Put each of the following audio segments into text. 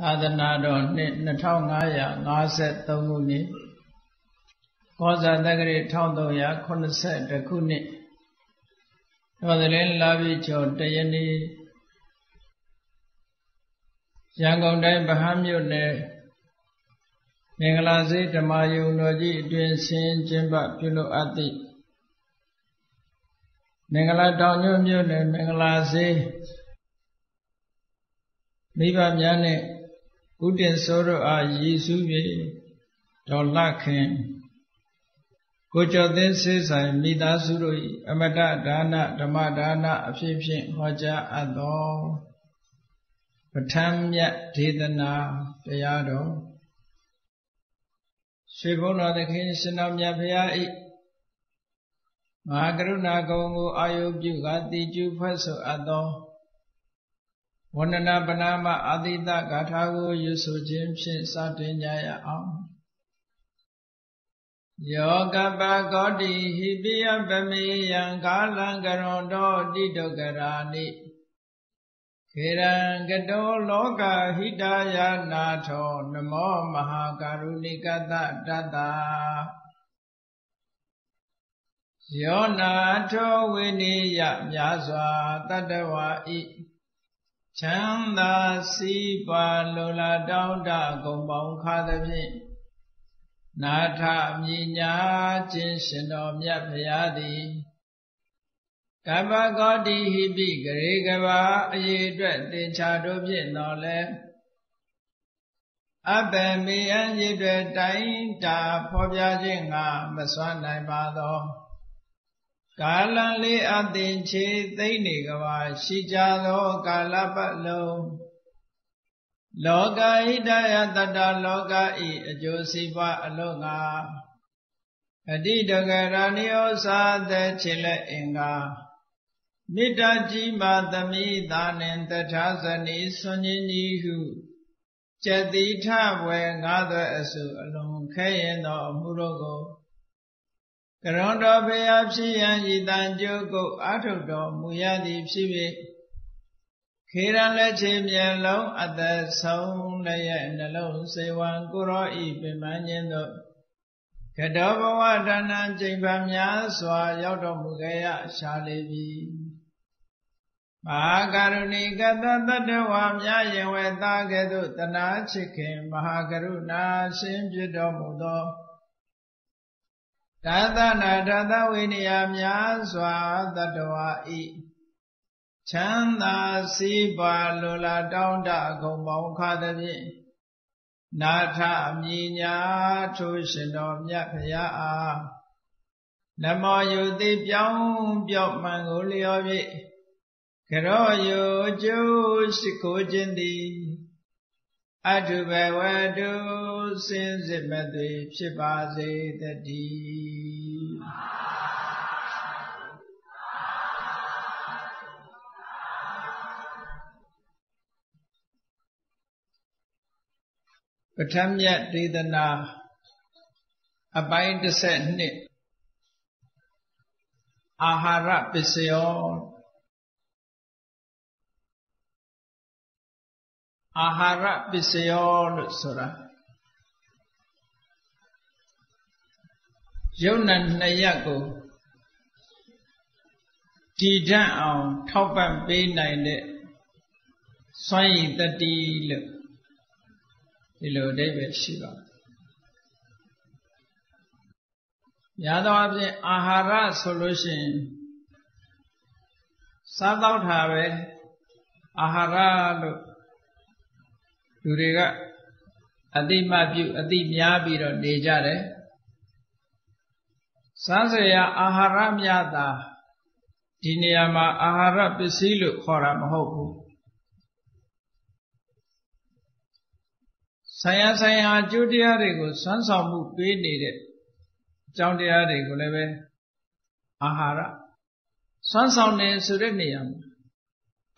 သာသနာတော်နှစ်2553ခုနှစ်ကောဇာတက္ကရာ1382ခုနှစ်တော်သလင်းလာပြီကျော်တရနေ့ရန်ကုန်တိုင်းဗဟန်းမြို့နယ်မင်္ဂလာစေဓမ္မယုံတော်ကြီးအတွင်ဆင်ကျင်းပပြုလုပ်အပ်သည့်မင်္ဂလာတောင်ညွန့်မြို့နယ်မင်္ဂလာစေမိဘများနှင့်ဦးတင်စိုးတို့အားရည်စူး၍ဒေါ်လှခင်ကိုကျော်သိန်းစေဆိုင်မိသားစုတို့၏အမတဒါနဓမ္မဒါနအဖြစ်ဖြင့်ဟောကြားအပ်သောပဋ္ဌာန်းမြတ်ဒေသနာတရားတော်ရွှေဘုန်းတော်သခင်ရှင်တော်မြတ်ဘုရား၏မဟာကရုဏာဂုဏ်ကိုအာရုံပြုကာတည်ကျူးဖွဲ့ဆိုအပ်သောဝန္ဒနာပနာမအာသီတဂါထာကိုရွဆိုခြင်းဖြင့်စတင်ကြရအောင်ယောကပ္ပကောတိဟိပိယပမေယံကာလံကရွန်တောတိတုကရာနိခေရံကတောလောကဟိတာယနာထောနမောမဟာကရုဏိကတတတ္တယောနာထောဝိနိယမြာစွာတတ္တဝါဤချမ်းသာစီးပါလိုလားတောင်းတကုံပေါင်းခါသဖြင့်နာထမြညာခြင်းရှင်တော်မြတ်ဘုရားသည်ကဗ္ဗကောတိဟိပိဂရေကဗာအရေအတွက်သင်္ချာတို့ဖြင့်တော်လဲအပမေယံရေအတွက်တိုင်းတာဖော်ပြခြင်းငါမစွမ်းနိုင်ပါသောကာလလေးအသင်ချေသိမ့်နေကဘာရှိကြသောကာလပတ်လုံးလောကဟိတယတတလောကဤအကျိုးစီးပွားအလုံးငါအတိတကရဏိယောသာတဲ့ချေလက်အင်္ဂါမေတ္တာကြီးမာသမိသာနှင့်တထာဇနီဆွန်ကြီးဤဟုကျက်တိထဝေငါသွဲအစုအလုံးခဲရင်သောအမှုတို့ကိုကရုဏတော်ဘုရားဖြစ်ရန်ဤတန်ကြုတ်ကိုအာထုတော်မူရသည်ဖြစ်၍ခေရန်လက်ချေမျက်လုံးအသက်ဆုံးလည်းရဲ့နှလုံးစေဝံကိုရောဤပင်မခြင်းသို့ကတောဘဝတဏ္ဏချိန်ပါများစွာရောက်တော်မူခဲ့ရရှာလေပြီမဟာကရုဏိကတတတ္တဝါမြယဝေတာကဲ့သို့တနာချစ်ခင်မဟာကရုဏာရှင်ဖြစ်တော်မူသောသာသနာတသဝိနယများစွာတတ္တဝါဤချမ်းသာစီးပွားလိုလားတောင်းတဂုံပေါင်းခါသဖြင့်နာထအမြညာထိုရှင်တော်မြတ်ဖရာအားနမောယုတိပြောင်းပြောက်မှန်ကိုလျော်၍ကရောယုကျိုးရှိခိုးခြင်းသည်အတုဘဝတုစင်စစ်မသွေဖြစ်ပါစေတတိပဋ္ဌာန်းမြတ်ဒေသနာအပိုင်း32အာဟာရပစ္စယောအာဟာရပစ္စယောလို့ဆိုတာယုံနာနှစ်ရပ်ကိုတည်တံ့အောင်ထောက်ပံ့ပေးနိုင်တဲ့စွမ်းရည်တတိလို့ဒီလိုအဓိပ္ပာယ်ရှိပါတယ်။များသောအားဖြင့်အာဟာရဆိုလို့ရှိရင်စားသောက်တာပဲအာဟာရလို့လူတွေကအတိမပြုအတိများပြီးတော့နေကြတယ်။စားစရာအာဟာရမြတ်တာဒီနေရာမှာအာဟာရပစ္စည်းလို့ခေါ်တာမဟုတ်ဘူး။ဆိုင်ရာအကျိုးတရားတွေကိုစွမ်းဆောင်မှုပေးနေတဲ့အကြောင်းတရားတွေကိုလည်းပဲအာဟာရစွမ်းဆောင်နေဆိုတဲ့နေရာမှာ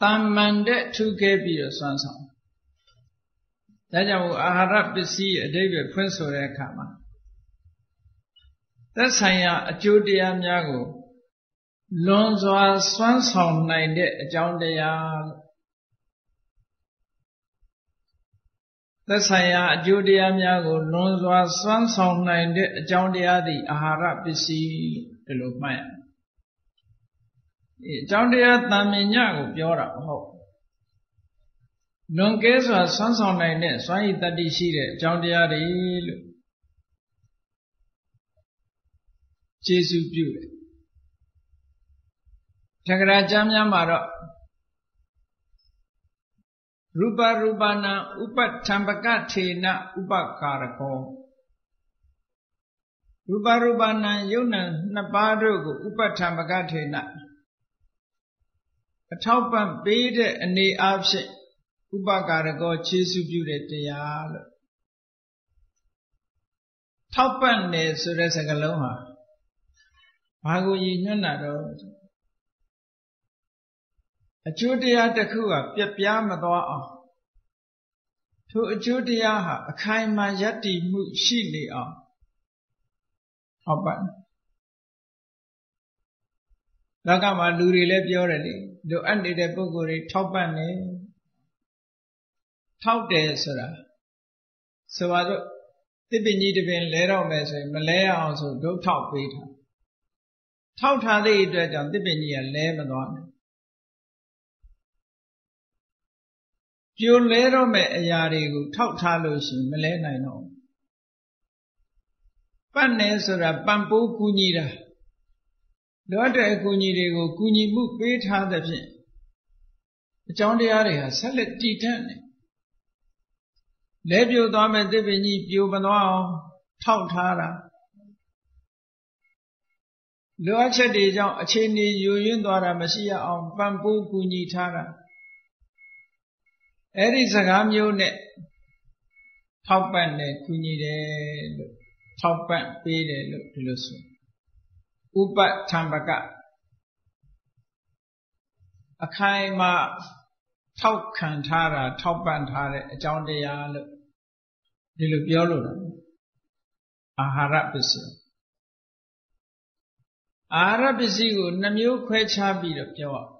တာမန်တဲ့ထုခဲ့ပြီးတော့စွမ်းဆောင်ဒါကြောင့်အာဟာရပစ္စည်းအဓိပ္ပာယ်ဖွင့်ဆိုတဲ့အခါမှာသက်ဆိုင်ရာအကျိုးတရားများကိုလွန်စွာစွမ်းဆောင်နိုင်တဲ့အကြောင်းတရား Tasaya Judea Miago Nozwa Swan Song Nine Joundia the Ahara Pisi Telumaya. Joundia Taminyago Piora Ho. Nongkeswa Swan Song Nine Swai Tadi Shire Joundia the Ilu. Jesu Pure. Chakrajamya Mara. Rupa Rupana Upatambaka Tena Upakarako Rupa Rupana Yuna Napadugu Upatambaka Tena Ataupan Bede Ani Abse Upakarako Jesu Pure Teyal Taupan Ne Suresakaloha Bhagu Yinyana Achudiya Dakuva Pyapyama Dwa To Achudiya Ha Akaima Yati Mushili A Hoban Lagama Luri Lebiorali Do Andi de Buguri Topane Taude Sara Savado Tibini Divin Lero Mese Malaya also do Tau Peter Tauta the Idretan Tibini and Lebanon You later met a yari who taught Talos in Malena. Panes or a bamboo kunida. The other kunidego kunibu paid her the pin. The Jondiari has salad tea turning. Lebio Dame Devini Pubanoa taught her. Loacha de John a chini Yuyundora Messia on bamboo kunitara. Every Sagam unit top and kunide top and paid a Upa Tambaka Akaima Top Cantara, Top and Hare, John de Yale, Dilubiolo, Aharapis Arabisigo, Namu Quechabi of Joa.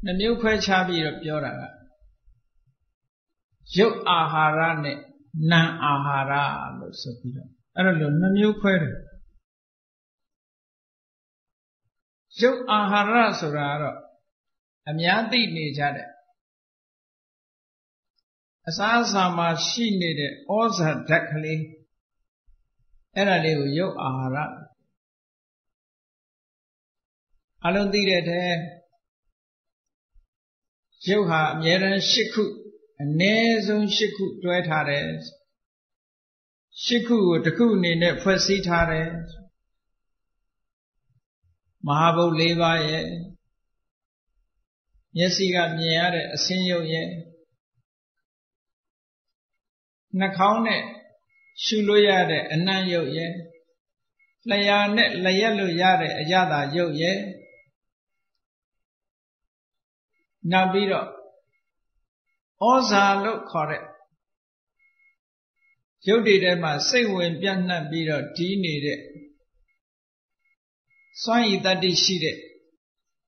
The new Quechabi of Yorana. You ahara ne, na ahara, Losapira. I don't know, the new Quere. You ahara, Surara. Amiati nejade. Asasama she needed also deckly. Erale, you ahara. I don't think that. You have Yeran Shiku, and Nezon Shiku to Etares. Shiku, the Kun in the first Etares. Mahabo Leva ye. Yesiga Miare, a senior ye. Nakone, Shuluade, and Nayo ye. Layane, Layelo Yare, Yada yo ye. Nabiro Oza look correct. You did a mass when Bianna Biro denied it. So I that is she did.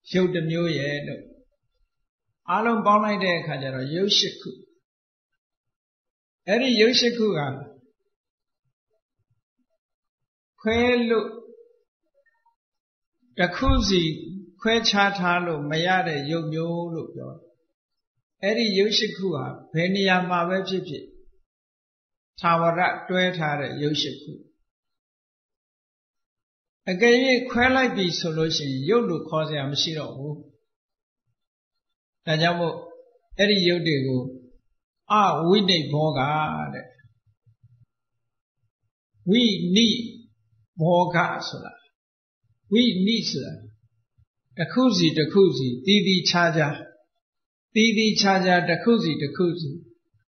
You the new year. Alum Bonai de Kajara Yoshiku. Eri Yoshikuga. Quello Dakuzi. Quay chatalo, mayade, yo look yo. Eddie Yoshikua, Penia Maweji. Tawarat duetare Yoshiku. Again, quella be solution, yo look cause I'm shiro. Tajamo, Eddie Yodego. Ah, we need Boga. We need Boga Sula. We need Sula. Dakuzi, Dakuzi, Didi Chaja, Didi Chaja, Dakuzi, Dakuzi,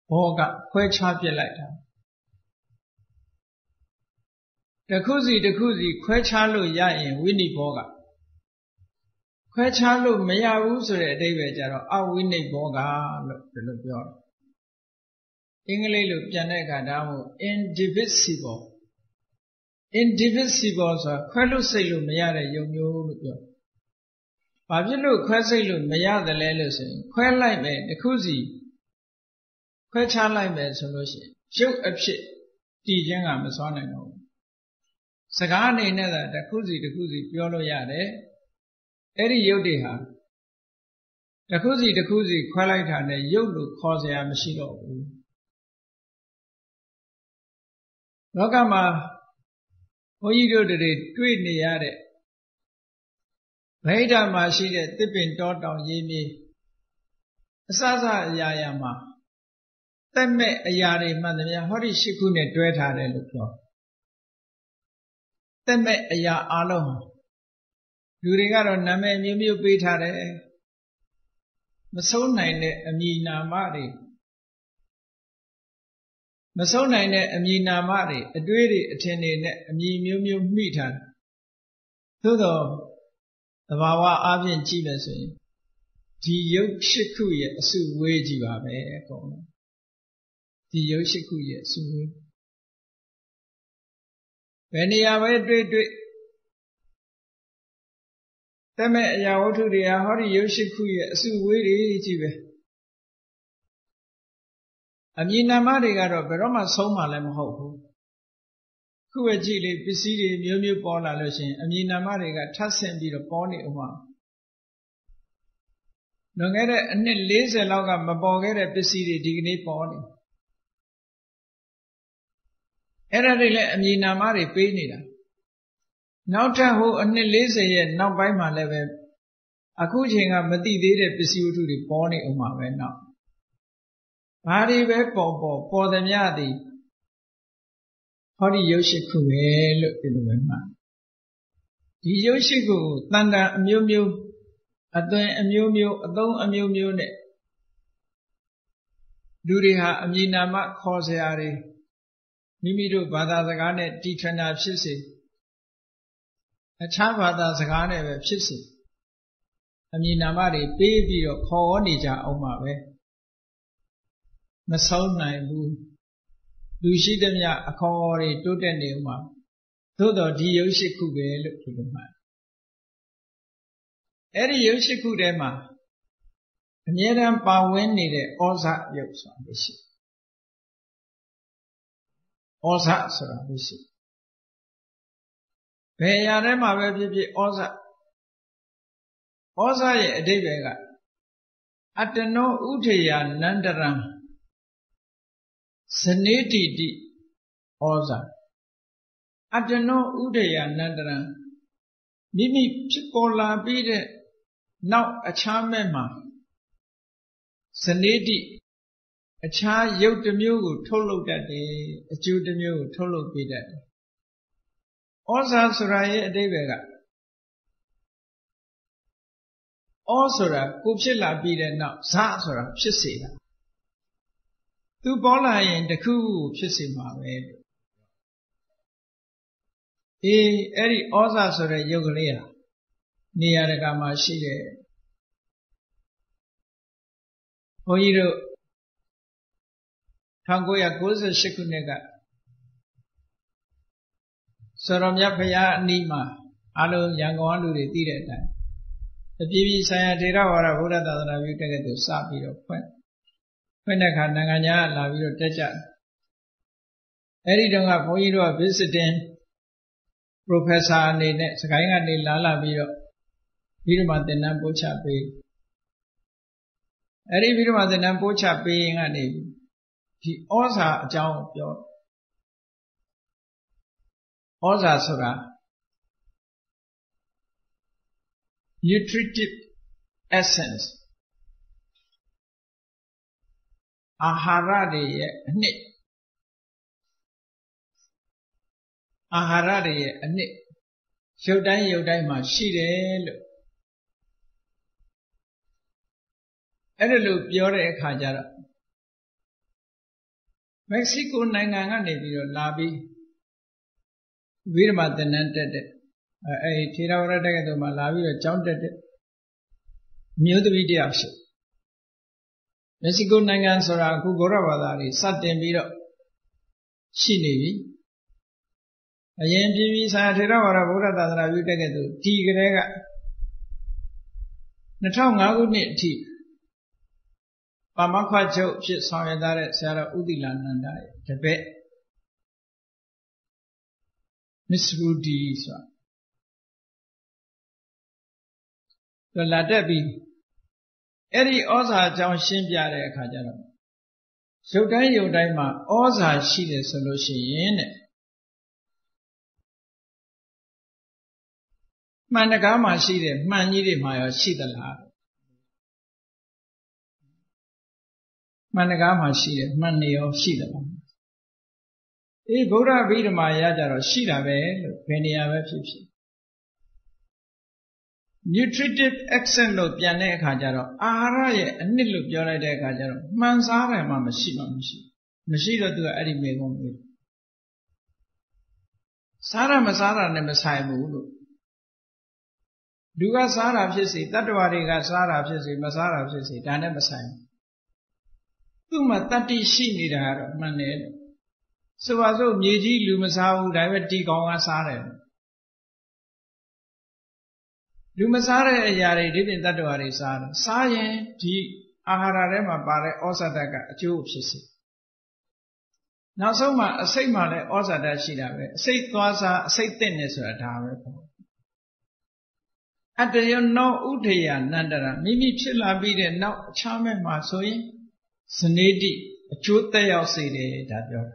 Boga, Quechapulata. Dakuzi, Dakuzi, Quechalu Yain, Winnie Boga. Quechalu Maya Rusere, David Jarro, Ah Winnie Boga, Lupior. Ingle Janega Damo, indivisible. Indivisible, so Quelusilu Mayare, Yogyo. But you look quite a little, may other letters, quite like me, the cozy, 快查来呗，说罗些，就一批地震俺们上来了。啥个呢？那个在裤子表露伢的，哎哩有的哈。在裤子快来看的，有路靠在俺们西路。那干嘛？我一路的追你伢的，没得嘛事的，这边找找一米，啥伢伢嘛。 但没压力嘛？怎么样？好的，辛苦你对他的路标。但没压阿罗，有人家说那没没有被他的，没收奶奶米那妈的，没收奶奶米那妈的，对的，天天的米没有米他，都到娃娃阿边去了水，只有吃苦也是危机吧呗，讲。 第有些苦也是苦，本来也会对，咱们也我处理啊，好的有些苦也是为了这个。俺们那妈的个着，别让嘛收嘛来么好苦，苦个起来必须得苗苗包拿了先，俺们那妈的个他身边的包的话，那个的那累死老个没包个的必须得这个你包的。 ऐसा relay अम्मी नामारे पे नहीं रहा, नाउटा हो अन्य ले से ये नाउ बाई माले वे, अकुचेंगा मती देरे पिसी उठूरी पौने उमावे ना, भारी वे पौधम यादी, हरी योशिकु वेल इधर मां, ये योशिकु तंदा अम्यो म्यो ने, दूरी हा अम्मी नामा खोसे आरे 咪咪都把大家讲呢，地产那批事，那产发大家讲呢，批事，阿咪那嘛的北边要靠我那家欧马呗，那少南路，路西的呀靠我的都在那嘛，都到底有些苦的了，这个嘛，哎，有些苦的嘛，你让把问你的二啥有啥东西？ ဩ萨是吧？不是，别样的嘛，别别ဩ萨，ဩ萨也这边个，阿这侬乌铁呀，难得让，是内地的ဩ萨，阿这侬乌铁呀，难得让，咪咪皮包拉皮的，闹阿差没嘛，是内地。 अच्छा युद्ध म्यूगु ठोलो करते युद्ध म्यूगु ठोलो पीड़े और सासुराये देवेगा और सुरा कुप्पला पीड़े ना सासुरा पिसेगा तू बोला है इंद कु पिसे मावे ये ऐरी और सासुरे युगलिया नियारे का मार्शिये वो येरो 1998年个，说我们家朋友尼玛，阿罗阳光路的地来的，这皮皮山呀，这拉瓦拉布拉达达拉比这个都沙皮了，分来看那个伢拉比了这家，哎，你讲啊，朋友啊，不是的 ，professor 呢，是讲啊，你拉拉比了，比如嘛，在南坡茶杯，哎，比如嘛，在南坡茶杯啊，你。 He also jump your Oza Sura. Nutritive essence. Aharari ni. Aharari ni. Yodai ma shire lo. Ere lo pyore khajara. Mexico nainga ni biro labi, bir mata nantet, ay tira orang dek itu malawi accountet, miudu video aksi. Mexico nainga seorang aku gorah badari, saten biro, sini, ayam tivi saya tira orang gorah dadra video dek itu tigre ga, nanti orang aku ni tig. Pamakwa Joe Chit Sawyadare Sarah Udilan and I Tibet Miss Rudy. The latter be Eddie Oza John Shimbiare Kajano. So then you daima Oza she the solution in it. Managama she the Manidimaya she the lab. Managama she the Manio she the lab. E Buddha Vidamaya Shida Vale, Penia Fifty. Nutritive accent of Piane Kajaro, Araye, and Nilu Pione de Kajaro, Mansara, Mamma Shima Mishi, Mishida to Adimegum. Sara Masara never sai Mulu. Duga Sara, she said, Tatuariga Sara, she said, Masara, she said, I never sai. Tuma Tati Shimida, Manel. So as of Niji Lumasau, Divati Gonga Sara. Lumasare Yari did in that way, Sara. Sayen, T. Ahararema Bare Osadaka, Joe Sissi. Now, so much, say Male Osada Shidabe, say Twasa, say Tennis or Tare. At the no Utea Nandara, Mimi Chilla be the no charming Masui, Sanedi, a Chute or Sede, that your.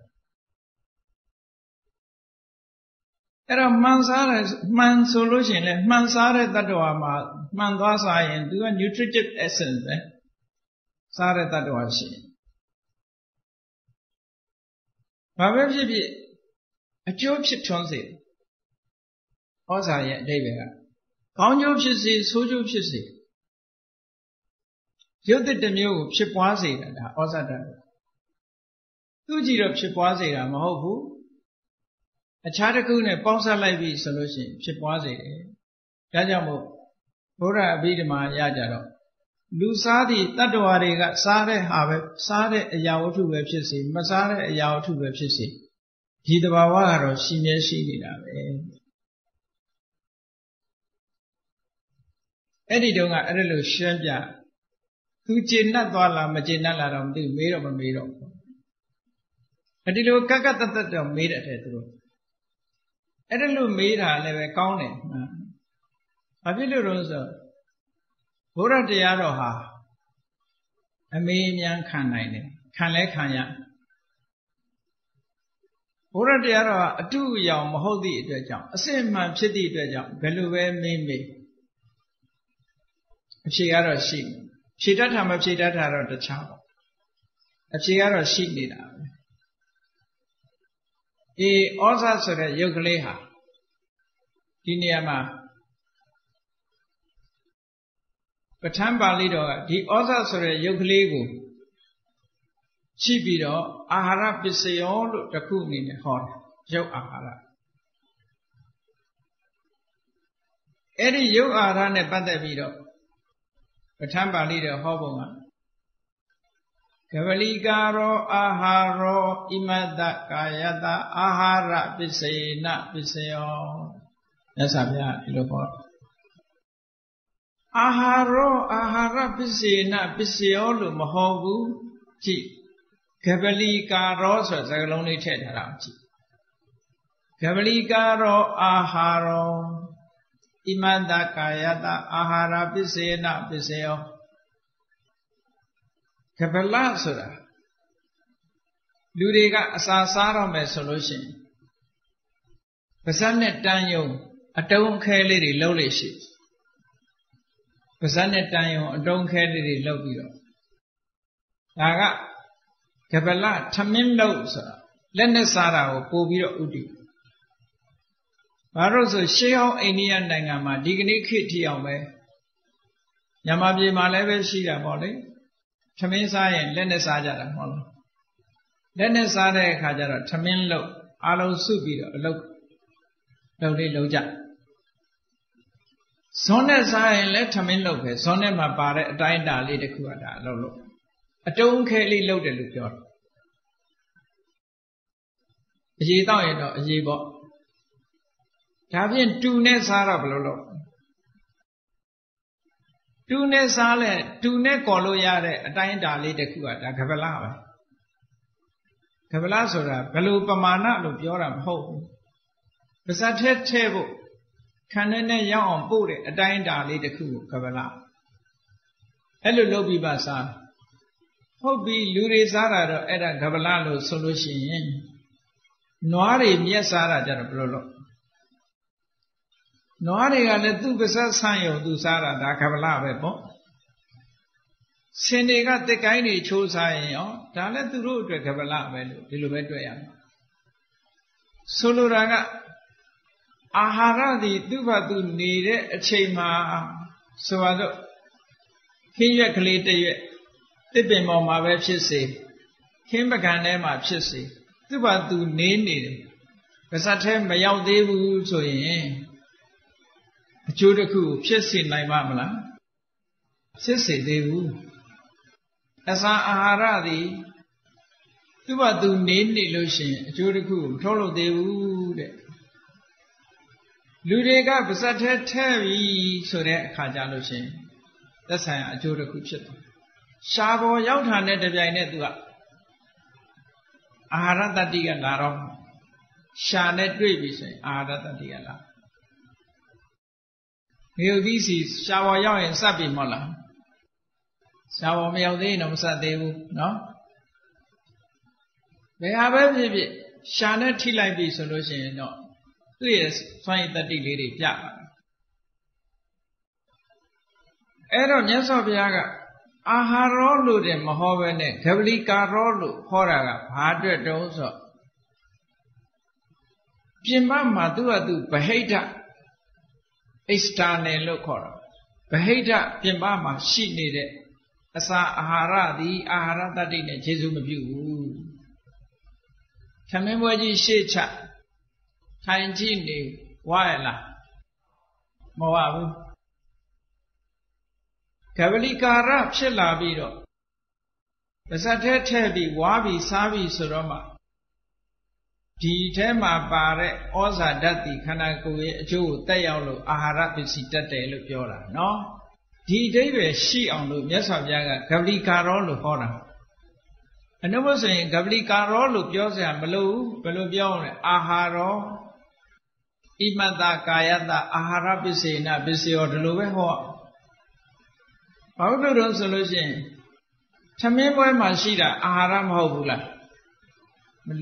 Era man solution le mansare tattwa ma man thwa sa yin tu nutritive essence le sare tattwa shi ba ba phit phit a chou phit thon se o sa ye dai be ga kaung chou phit se so chou phit se yut tit de myo ko phit pwa se da o sa da tu ji ro phit pwa se da ma hou bu Acharakune Ponsa Live solution, Chipwazi. Jajamo Bura Vidima Yajaro. Lusadi Tadwari got Sare Have Sare Yao to Webchisi, Masare Yao to Webchisi. Hidawaro Shime Shidave. Edidonga Erelu Shemja. Kuchina Dwala Majina Laram do Miro Miro. Adilu Kakatata made it. I don't know me, I never counted. I feel you, Rosa. Bora de Aroha. A mean young canine. Canle Kanya. Bora de Aroha, a 2 young Mahodi to jump. A same man pity to jump. Beluwe mean me. A chiaro sheep. She does have a cheat at her of the chapel. A chiaro sheep did out. E osa sore yogleha diniyama pathan pali do di osa sore yogle ko chi pi do ahara pisayo lo takku ni ne hor yog ahara edi yog ahara ne pattat pi do pathan pali de ho bon ga Kavaligaro aharo imada kayada ahara pisena piseo. That's a aharo ahara pisena piseo lu mahobu chi. Kavaligaro so zagaloni tetara chi. Kavaligaro aharo imada kayada ahara pisena piseo. Kabala Sura Ludega Asasara May solution Pasanet Daniel, a don't care lady lowly ship. Pasanet Daniel, a don't care lady lowly. Daga Kabala Tamim low, sir. Lendesara or Pobio Udi. Barozo Sheo Indian Dangama, Digni Kitty away. Yamabi Maleve Shira Molly. Tamin Sayan, Lene Sajara Molo. Lene Sade Kajara, Tamin Lo, Alo Subi, Lo, Lodi Loja. Sone Sayan let Tamin Lope, Sone Mabare, Dinda Lida Kuada, Lolo. A don't carry loaded look your. Ye don't, ye bought. Tavian two nets are of Lolo. Tu ne sale, tu ne koloyare, atai dali de kuata, Kavala. Kavala sura, Balupamana, Lupioram ho. Besat table, Kanene yawn bode, atai dali de ku, Kavala. Hello lobby basa. Hobi Lurizara era Kavalalo solution. Noari miasara jarablo. Noariga le tu besa sanyo tu sara da kavala bebo. Senega te kaini cho sanyo da le tu ro de kavala belo dilu be twa ya. Soluraga ahara di tu ba tu ni de achei ma sowa lo khin yet kle te yet tipin maw ma be phit se khin pakan ne ma phit se tu ba tu ni ni de besa the ma yaw de bu so yin အကျိုးတစ်ခုဖြစ်စေနိုင်ပါမလားဖြစ်စေသေးဘူးအစာအာဟာရသည်သူ့ဘာသူနေနေလို့ရှိရင်အကျိုးတစ်ခုထုတ်လုပ်သေးဘူးတဲ့လူတွေကပါဇက်ထဲထည့်ပြီးဆိုတဲ့အအခါကြလို့ရှိရင်သက်ဆိုင်အကျိုးတစ်ခုဖြစ်တယ်ရှားပေါ်ရောက်တာနဲ့တပြိုင်တည်းသူကအာဟာရတတ္တိကလာတော့ရှာနဲ့တွေ့ပြီဆိုရင်အာဟာရတ္တိကလာ เดี๋ยววิสิชาวย่อเห็นสับไปหมดล่ะชาวไม่เอาได้หนูไม่สับได้ဘူးเนาะเวหาไปผิดๆชาเนี่ย external လို့ခေါ်တာဗဟိတပြင်ပမှာရှိနေတဲ့ ဒီထဲမှာပါတဲ့ဩဇာဓာတ်တိခန္ဓာကိုယ်ရဲ့အကျိုးကိုတက်ရောက်လို့အာဟာရပစ္စည်းတက်တယ်လို့ပြောတာနော်ဒီအဓိပ္ပာယ်ရှိအောင်လို့မြတ်စွာဘုရားကဂဗလိကာရောလို့ခေါ်တာအနုဘုဆိုရင်ဂဗလိကာရောလို့ပြော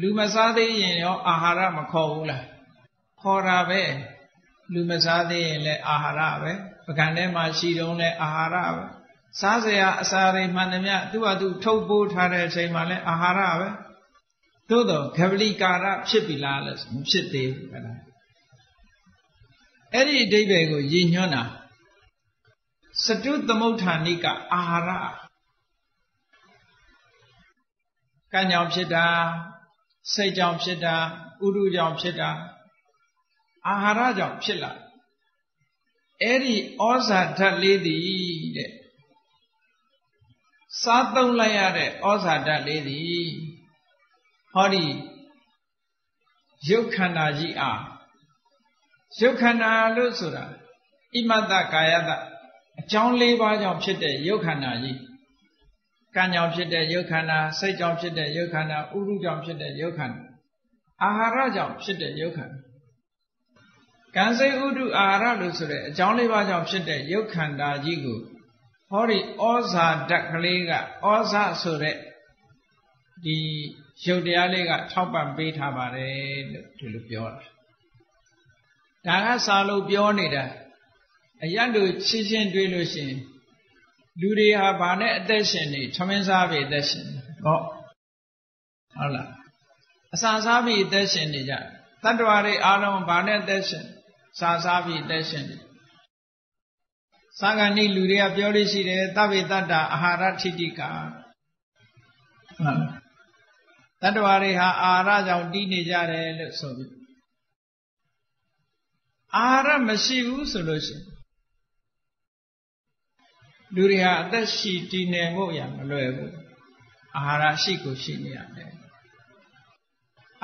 လူမစားသေးရင်ရောအာဟာရမခေါ်ဘူးလားခေါ်တာပဲလူမစားသေးရင်လည်းအာဟာရပဲပကံထဲမှာရှိတုံးလည်းအာဟာရပဲစားစရာအစာတွေမှန်သမျှသူ့ဟာသူထုတ်ပိုးထားတဲ့ချိန်မှာလည်းအာဟာရပဲသို့တော့ဂဗလိကာရဖြစ်ပြီလားလို့မဖြစ်သေးဘူးလားအဲ့ဒီအဓိပ္ပာယ်ကိုရည်ညွှန်းတာစတုတ္တမုဋ္ဌာနိကအ ကံကြောင့်ဖြစ်တာဥဒုကြောင့်ဖြစ်တာအာဟာရကြောင့်ဖြစ်လာအဲ့ဒီဩဇာဓာတ်လေးသည်တဲ့စသုံးလိုက်ရတဲ့ဩဇာဓာတ်လေးသည်ဟောဒီယုတ်ခန္ဓာကြီးအာယုတ်ခန္ဓာလို့ဆိုတာအိမတ္တကာယတ္တအကြောင်း၄ပါးကြောင့်ဖြစ်တဲ့ယုတ်ခန္ဓာကြီး ကံကြောင့်ဖြစ်တဲ့ယုတ်ခန္ဓာအာဟာရကြောင့်ဖြစ်တဲ့ယုတ်ခန္ဓာအာဟာရကြောင့်ဖြစ်တဲ့ယုတ်ခန္ဓာကံစိဥဒုအာဟာရလို့ဆိုတဲ့အကြောင်း၄ပါးကြောင့်ဖြစ်တဲ့ယုတ်ခန္ဓာကြီးကိုဟောဒီဩဇာဓာတ်ကလေးကဩဇာဆိုတဲ့ဒီရုပ်တရားလေးက လူတွေဟာဘာနဲ့အသက်ရှင်နေထမင်းစားပြီးအသက်ရှင်နေဟုတ်လားအစာစားပြီးအသက်ရှင်နေစားကနိလူတွေပြောလို့ရှိတယ်တတ္တဝါတွေအားလုံးဘာနဲ့အသက်ရှင်စားစားပြီးအသက်ရှင်နေအာဟာရထိတိကဟုတ်လားတတ္တဝါတွေဟာအာဟာရကြောင့်တည်နေကြတယ်လို့ဆိုပြီး လူတွေဟာအသက်ရှိတည်နေဖို့ရမလွယ်ဘူးအာဟာရရှိကိုရှိနေရတယ်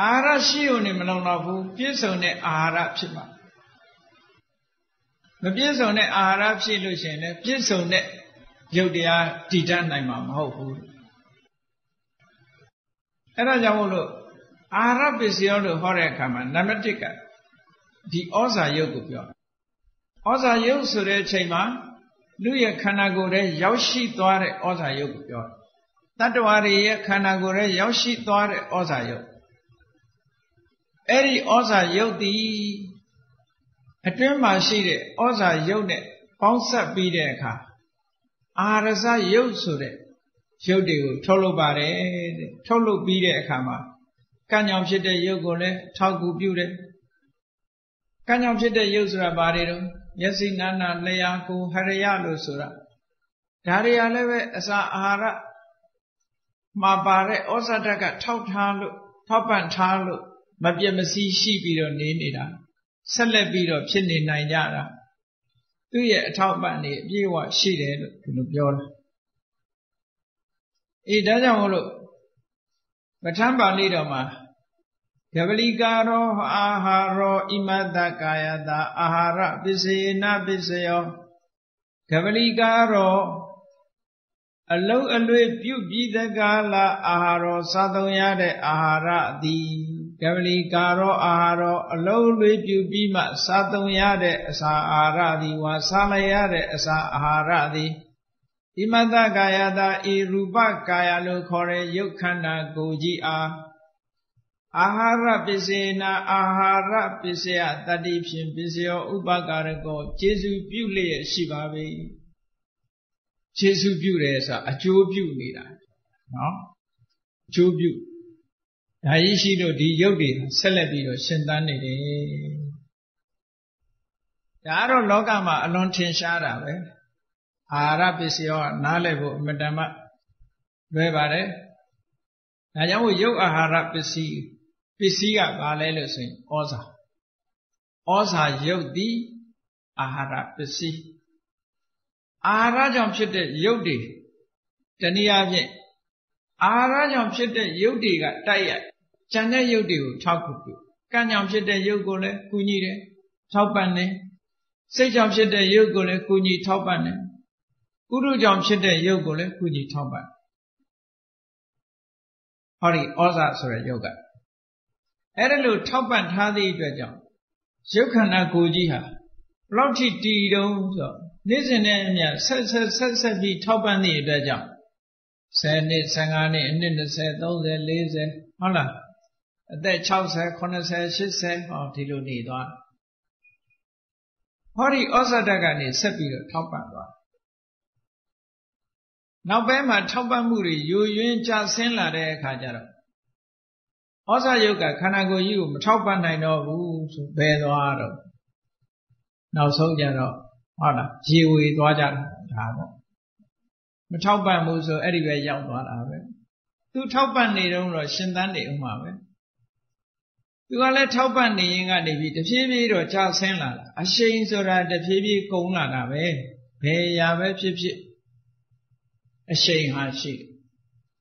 အာဟာရရှိုံနဲ့မလုံတော့ဘူးပြည့်စုံတဲ့အာဟာရဖြစ်မှာ But this one, Arab solution, this one, Judea Titan Imam. And I know Arab is your Horekaman, Namatika, the Oza Yogupio. Oza Yosure Chema, Nuya Kanagore, Yoshi Tore Oza Yogupio. Tatuari Kanagore, Yoshi Tore Oza Yog. Eri Oza Yodi. Atwema shire oza yone pausa bide ka arasa yosure yode ko tholu bare tholu bide ka ma kanyaw phit de yog ko le thauku pyu de kanyaw phit de yog sura ba de ro yasi nana leya ko haraya lo sura da riya le be asa ahara ma ba de oza tat ka thau tha lo thappan tha lo ma pya masi shi pi ro ne ni da ဆက်လက်ပြီးတော့ဖြစ်နေနိုင်ကြတာသူရဲ့အထောက်ပံ့နေအပြည့်အဝရှိတယ်လို့ဒီလိုပြောတာအေးဒါကြောင့်မလို့ပဋ္ဌာန်းပါဠိတော်မှာဂဗလိကာရောအာဟာရောဣမတ္တကာယတာအာဟာရပစ္စေနပစ္စယောဂဗလိကာရောအလုံးအလွဲပြုပြီးတကားလာအာဟာရောစားသုံးရတဲ့အာဟာရသည် Gavalika aharo alolu bima satonyade asa aharadi wasalayade asa aharadi imada gayada iruba gayalu kore yukhana goji a ahara pisena ahara pisea tadi phin piseo ubagarako jesu pyu le shibabe jesu pyu le sa ajou pyu nida no ajou pyu ဒါရှိရှိတော့ဒီယုတ်တွေဆက်လက်ပြီးတော့ရှင်းသန်းနေတယ်ဒါကတော့လောကမှာအလွန်ထင်ရှားတာပဲအာဟာရပစ္စည်းရောနားလည်ဖို့အမြဲတမ်းပဲပါတယ်ဒါကြောင့်ယုတ်အာဟာရပစ္စည်းပစ္စည်းကဘာလဲလို့ဆိုရင်ဩဇာဩဇာယုတ်ဒီအာဟာရပစ္စည်းအာဟာရကြောင့်ဖြစ်တဲ့ယုတ်တွေတနည်းအားဖြင့်အာဟာရကြောင့်ဖြစ်တဲ့ယုတ်တွေကတိုက်ရိုက် จานเนี่ยยุคติကိုထောက်ပံ့တယ်စိတ်ကြောင့်ဖြစ်တဲ့ยุคကိုလည်းကုညီထောက်ပံ့တယ်ကုရုကြောင့်ဖြစ်တဲ့ยุคကိုလည်းကုညီထောက်ပံ့တယ်ဟောဒီဩဇာဆိုတဲ့ยุคကအဲ့ဒါလို့ထောက်ပံ့ထားသည့်အတွက်ကြောင့်ယုတ်ခန္ဓာကိုယ်ကြီးဟာလောက်ထိတည်တုံးဆို20 နဲ့ 20 30 40 50 ဒီလိုနေသွားဟောဒီဩဇာတကကနေဆက်ပြီးတော့ထောက်ပံ့သွားနောက်ပိုင်းမှာထောက်ပံ့မှုတွေယိုယွင်းကြဆင်းလာတဲ့အခါကျတော့ဩဇာယုတ်ကခန္ဓာကိုယ်ကြီးကိုမထောက်ပံ့နိုင်တော့ဘူးဆိုဘယ်သွားတော့နောက်ဆုံးကျတော့ဟုတ်လားရေဝေသွားကြတာဒါပေါ့မထောက်ပံ့မှုဆိုအဲ့ဒီပဲရောက်သွားတာပဲ သူကလည်းထောက်ပန့်နေရင်ကနေပြီးတဖြည်းဖြည်းတော့ကြာဆင်းလာတာအရှိန်ဆိုတာတဖြည်းဖြည်းကုန်းလာတာပဲဘယ်ရာပဲဖြစ်ဖြစ်အရှိန်ဟာရှိတယ်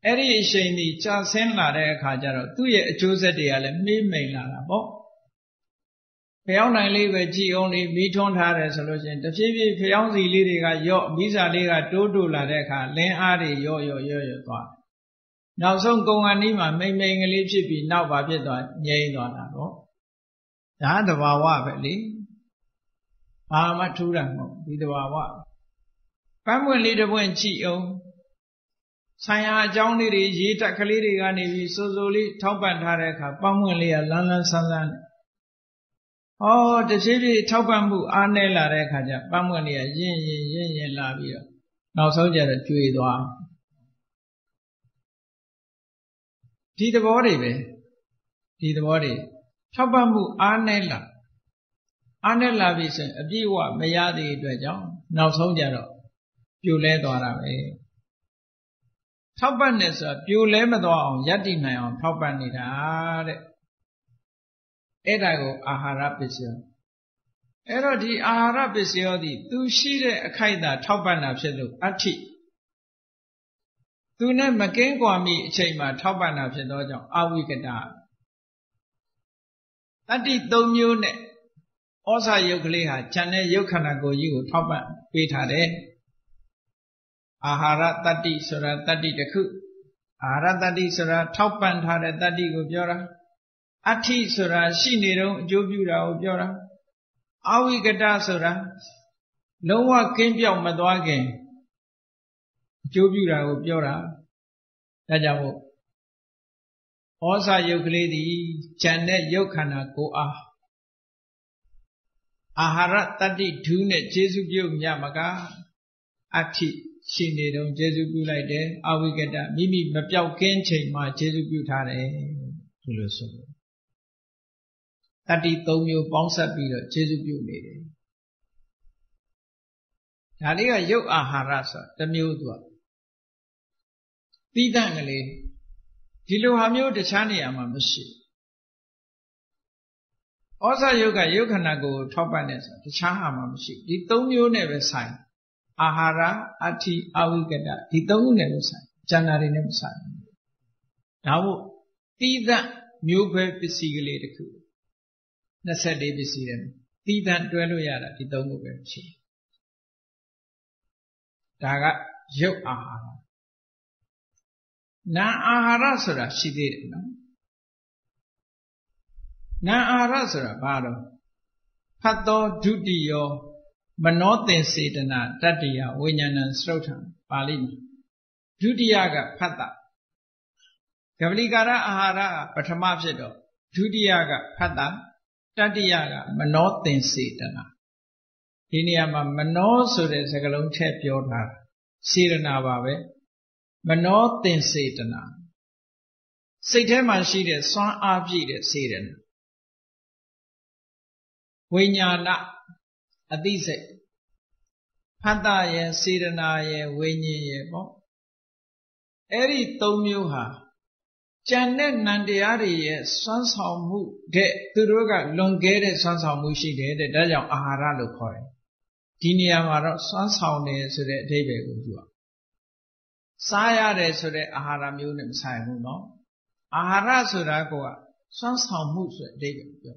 အဲ့ဒီအရှိန်ကြီးကြာဆင်းလာတဲ့အခါကျတော့သူ့ရဲ့အကျိုးဆက်တွေကလည်းမိမ့်မိန်လာတာပေါ့ဖျောင်းနိုင်လေးပဲကြည်အောင်နေမိထုံးထားတယ်ဆိုလို့ရှိရင်တဖြည်းဖြည်းဖျောင်းစီလေးတွေကရော့မိစာလေးကတိုးတိုးလာတဲ့အခါလင်းအားတွေရော့ရော့ရော့ရော့သွား နောက်ဆုံးကုန်ကနေ့မှမိမ့်မိန်ကလေးဖြစ်ပြီးနောက်ပါဖြစ်သွားငြိမ်းသွားတာပေါ့ဒါသဘာဝပဲလေဘာမှထူးတာမဟုတ်ဒီသဘာဝပန်းပွင့်လေးတစ်ပွင့်ကြည့်အောင်ဆိုင်ရာအကြောင်းလေးတွေရေတက်ခလေးတွေက ဒီသဘောတွေထောက်ပံ့မှုအားနည်းလာအားနည်းလာပြီဆိုရင်အပြည့်အဝမရသေးတဲ့အတွက်ကြောင့်နောက်ဆုံးကြတော့ပြိုလဲသွားတာပဲထောက်ပံ့နေဆိုတာပြိုလဲမသွားအောင်ယက်တိနိုင်အောင်ထောက်ပံ့နေတာတဲ့အဲ့ဒါကိုအာဟာရပစ္စည်းအဲ့တော့ဒီအာဟာရပစ္စည်းတို့သူရှိတဲ့အခိုက်အတန့်ထောက်ပံ့တာဖြစ်လို့အဋ္ဌိ သူနဲ့မကင်းကွာမိအချိန်မှာထောက်ပန်တာဖြစ်တော့ကြောင့်အာဝိကတတတိ 3 မျိုးနဲ့ Osa Yukliha, Chane Yukanako Yu, Topa, Pitade, Ahara Tati Sura Tati Deku, Ahara Tati Sura, Topan Hara Tati Gujora, Ati Sura, Shiniro, Jubura Ujora, Awi Gata Sura, Loa Kimbia Madwage, Jubura Ujora, Tajabo, Osa Yuklidi, Chane Yukanako Ah. Ahara tadi dune Jesu biu nyamaka ati shini dong Jesu biu lai de awigada mimi mapiao kenche ma Jesu biu thare tuloso tadi tomyo pangsat pi lo Jesu biu ne de da ni ga yuk ahara so tamyo twa ti dan ka le di lo ha myo ta cha ne ya ma mashi ဩဇာယုတ်ကယုတ်ခန္ဓာကိုထောက်ပံ့နေဆိုတာတခြားဟာမှာမရှိဒီ နာအာရဆိုတာဘာလို့ဖတ်တော်ဒုတိယမနောတင်စေတနာတတ္တိယဝိညာဏံစရုထံပါဠိမှာဒုတိယကဖတ်တာကပဠိကာရအာဟာရပထမဖြစ်တော့ဒုတိယကဖတ်တာတတ္တိယကမနောတင်စေတနာ Winyana adise Pantaya Siranaya Winye Bo Eri Tomyuha Janet Nandiari Sansamu de Turuga Longere Sansamushi de Dajam Ahara Lokore Diniamaro Sansaune Sure Debe Udua Saya de Sure Ahara Munim Saimuno Ahara Suragoa Sansamu Sure Debe Udua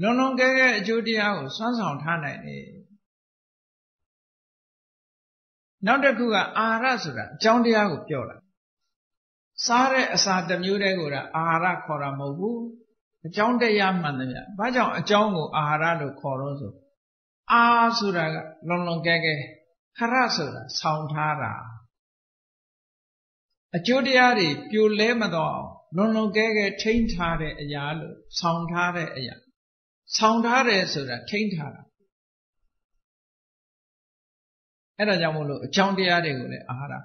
No longer Judia, sons on Hanai. Nandakuga, Arasura, John Diago Piola. Sare Asad the Muregura, Ara Koramobu, John de Yamania, Bajan, Jongo, Arado Corozo. Asura, Longage, Harasura, Soundhara. A Judiari, Pure Lemador, Longage, Taintare, a yard, Soundhare, a yard. Soundhare Sura Taintara. Era Jamulu, Chandiare Ahara.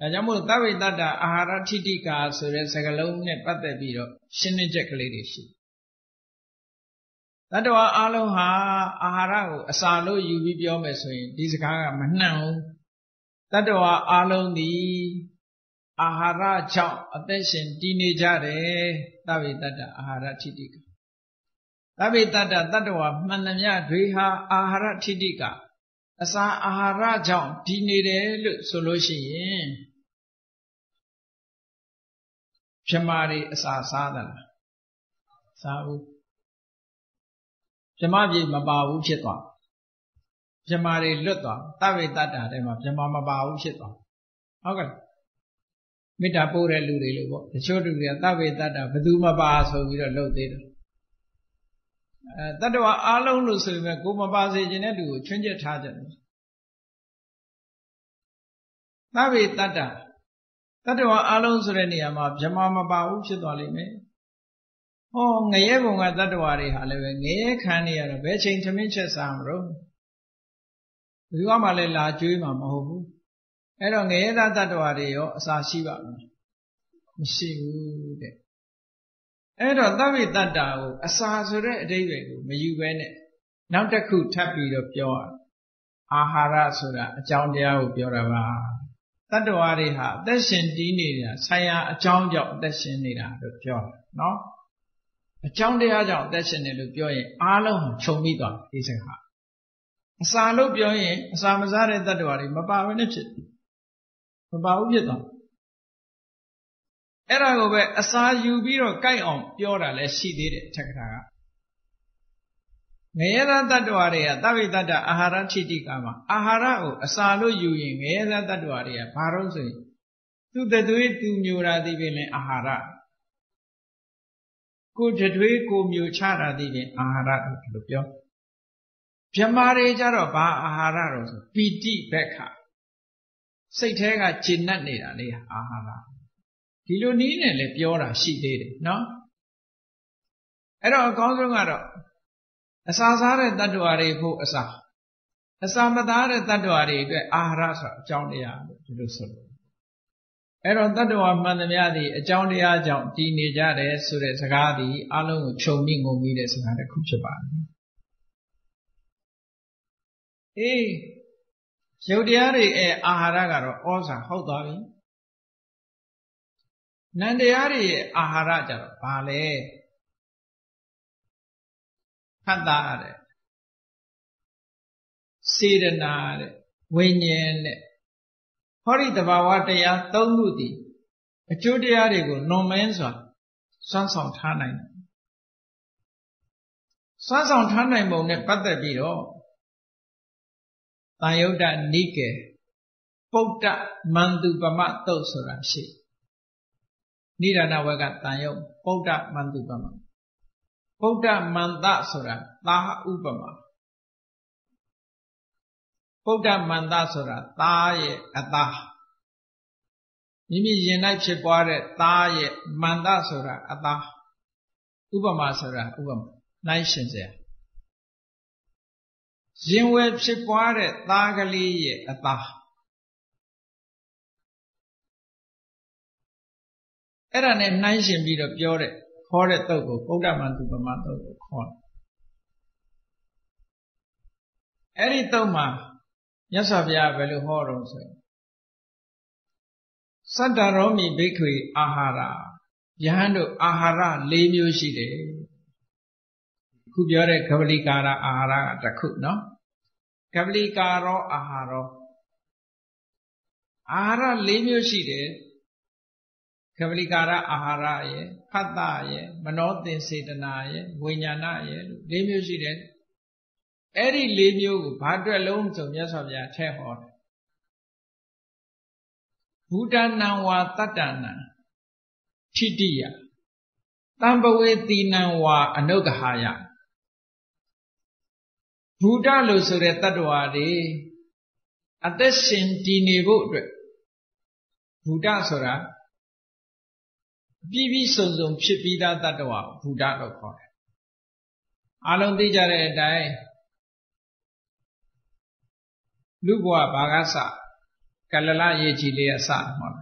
Ajamu Tavi Dada Ahara Titika Sura Sagalone Patabiro, Shinejak Ladies. Tadua Aloha Ahara, Asalo, you be your messenger, Disaka Manao. Tadua Alo the Ahara Chow, attention, Dinejare, Tavi Dada Ahara Titika. Abitata Tadua Manamya Driha Ahara Tidika Asa Ahara Jong Dinire Lu Solution Jamari Asa Sadana Sabu Jamabi Mababu Chitwa Jamari Lutwa Tavitata Dema Jamama Babu Chitwa. Okay. Mitapura Lurilu, the children we are Tavitata, Baduma Baso, we are low data. That was all those who were Gumabazi change your target. Navi Tata. That was all those Reniam of Jamama Bauchidolime. Oh, Nayevunga that worry, Halloween, Nay, Kanya, a betching to Minches Amro. You are Malila Juma Mohu. And on Gayada that worry, Sashiva. She would. And on David Dada, Asazure David, may you win it. Now the coup tapid of your Ahara Sura, Jandia Biorava. Taduariha, Descendinida, Saya, Jandia, Descendida, the Bior, no? A Jandia, Descendida, Bioy, Alo, Chomida, is a heart. Asalo Bioy, Samazare Taduari, Baba Venetian. Baba Ubiton. Era go be asa yu bi ro kai on pyo da le shi de de thakara Ngayana Tadwariya, Tavidata Ahara Chitikama. Ahara o Asalu Yuyi, Ngayana Tadwariya, Parosui. Tu Tadwe Tu Mura Divine Ahara. Ku Tadwe Ku Muchara Divine Ahara Lupyo. Jamare Jaroba Ahara Rosa, Piti Bekha. Saitega Chinat Nida Ahara. Kilo Nina Lepiora, she did it, no? Ero Gondrungaro. Asasare Tadwari who Asah. Asamadare Tadwari, the Ahrasa, Johnnya, Jerusalem. Eron Tadua Manamiadi, a Johnnya, John, Dini Jade, Sure Sagadi, Alu, Chomingo Mides and a Kuchaban. Eh, Jodiari, eh, Aharagaro, Osa, Hodari. Nandiari, Aharaja, Pale. Kadare, Sidanare, Winyane, Horitavawataya, Tongudi, a Judiarigo, no mensa, Sanson Tanai. Sanson Tanai monet Patabiro, Tayoda Nike, Pokta Mandu Bamato Surashi. Nida Nawagat Tayo, Pokta Mandu Bamato. Buddha Manda Sura, Taha Upama. Buddha Manda Sura, Taye Atah. Nimi Yenai Chibware, Taye Manda Sura, Atah. Upama Sura, Upama. Naishinze. Jinwe Chibware, Tagaliye, Atah. Era ne Naishin Bido Pyore. Hore Togo, Buddha Mandubamanto, Horn. Eritoma, Yasavia Velu Horum. Santa Romi Bikui Ahara, Yahando Ahara, Lemu Shide. Kubiore Kavalikara Ahara, Takutno. Kavalikaro Aharo. Ahara Lemu Shide. Kavalikara ahara ye, kata ye, manotin sedana ye, winyana ye, lemyo shiden. Eri lemyo bhadra lom so myasavya the hot. Buddhana wa tatana, chidiya, tambawe tina wa anogahaya. Buddha lo sure tadware, adashin tine bodre. Buddha sura. Bibi Sozum Chipida Tadawa, Buddha of Kore. Alon de Jare Dai Lugua Bagasa, Kalala Yejilea Sadmon.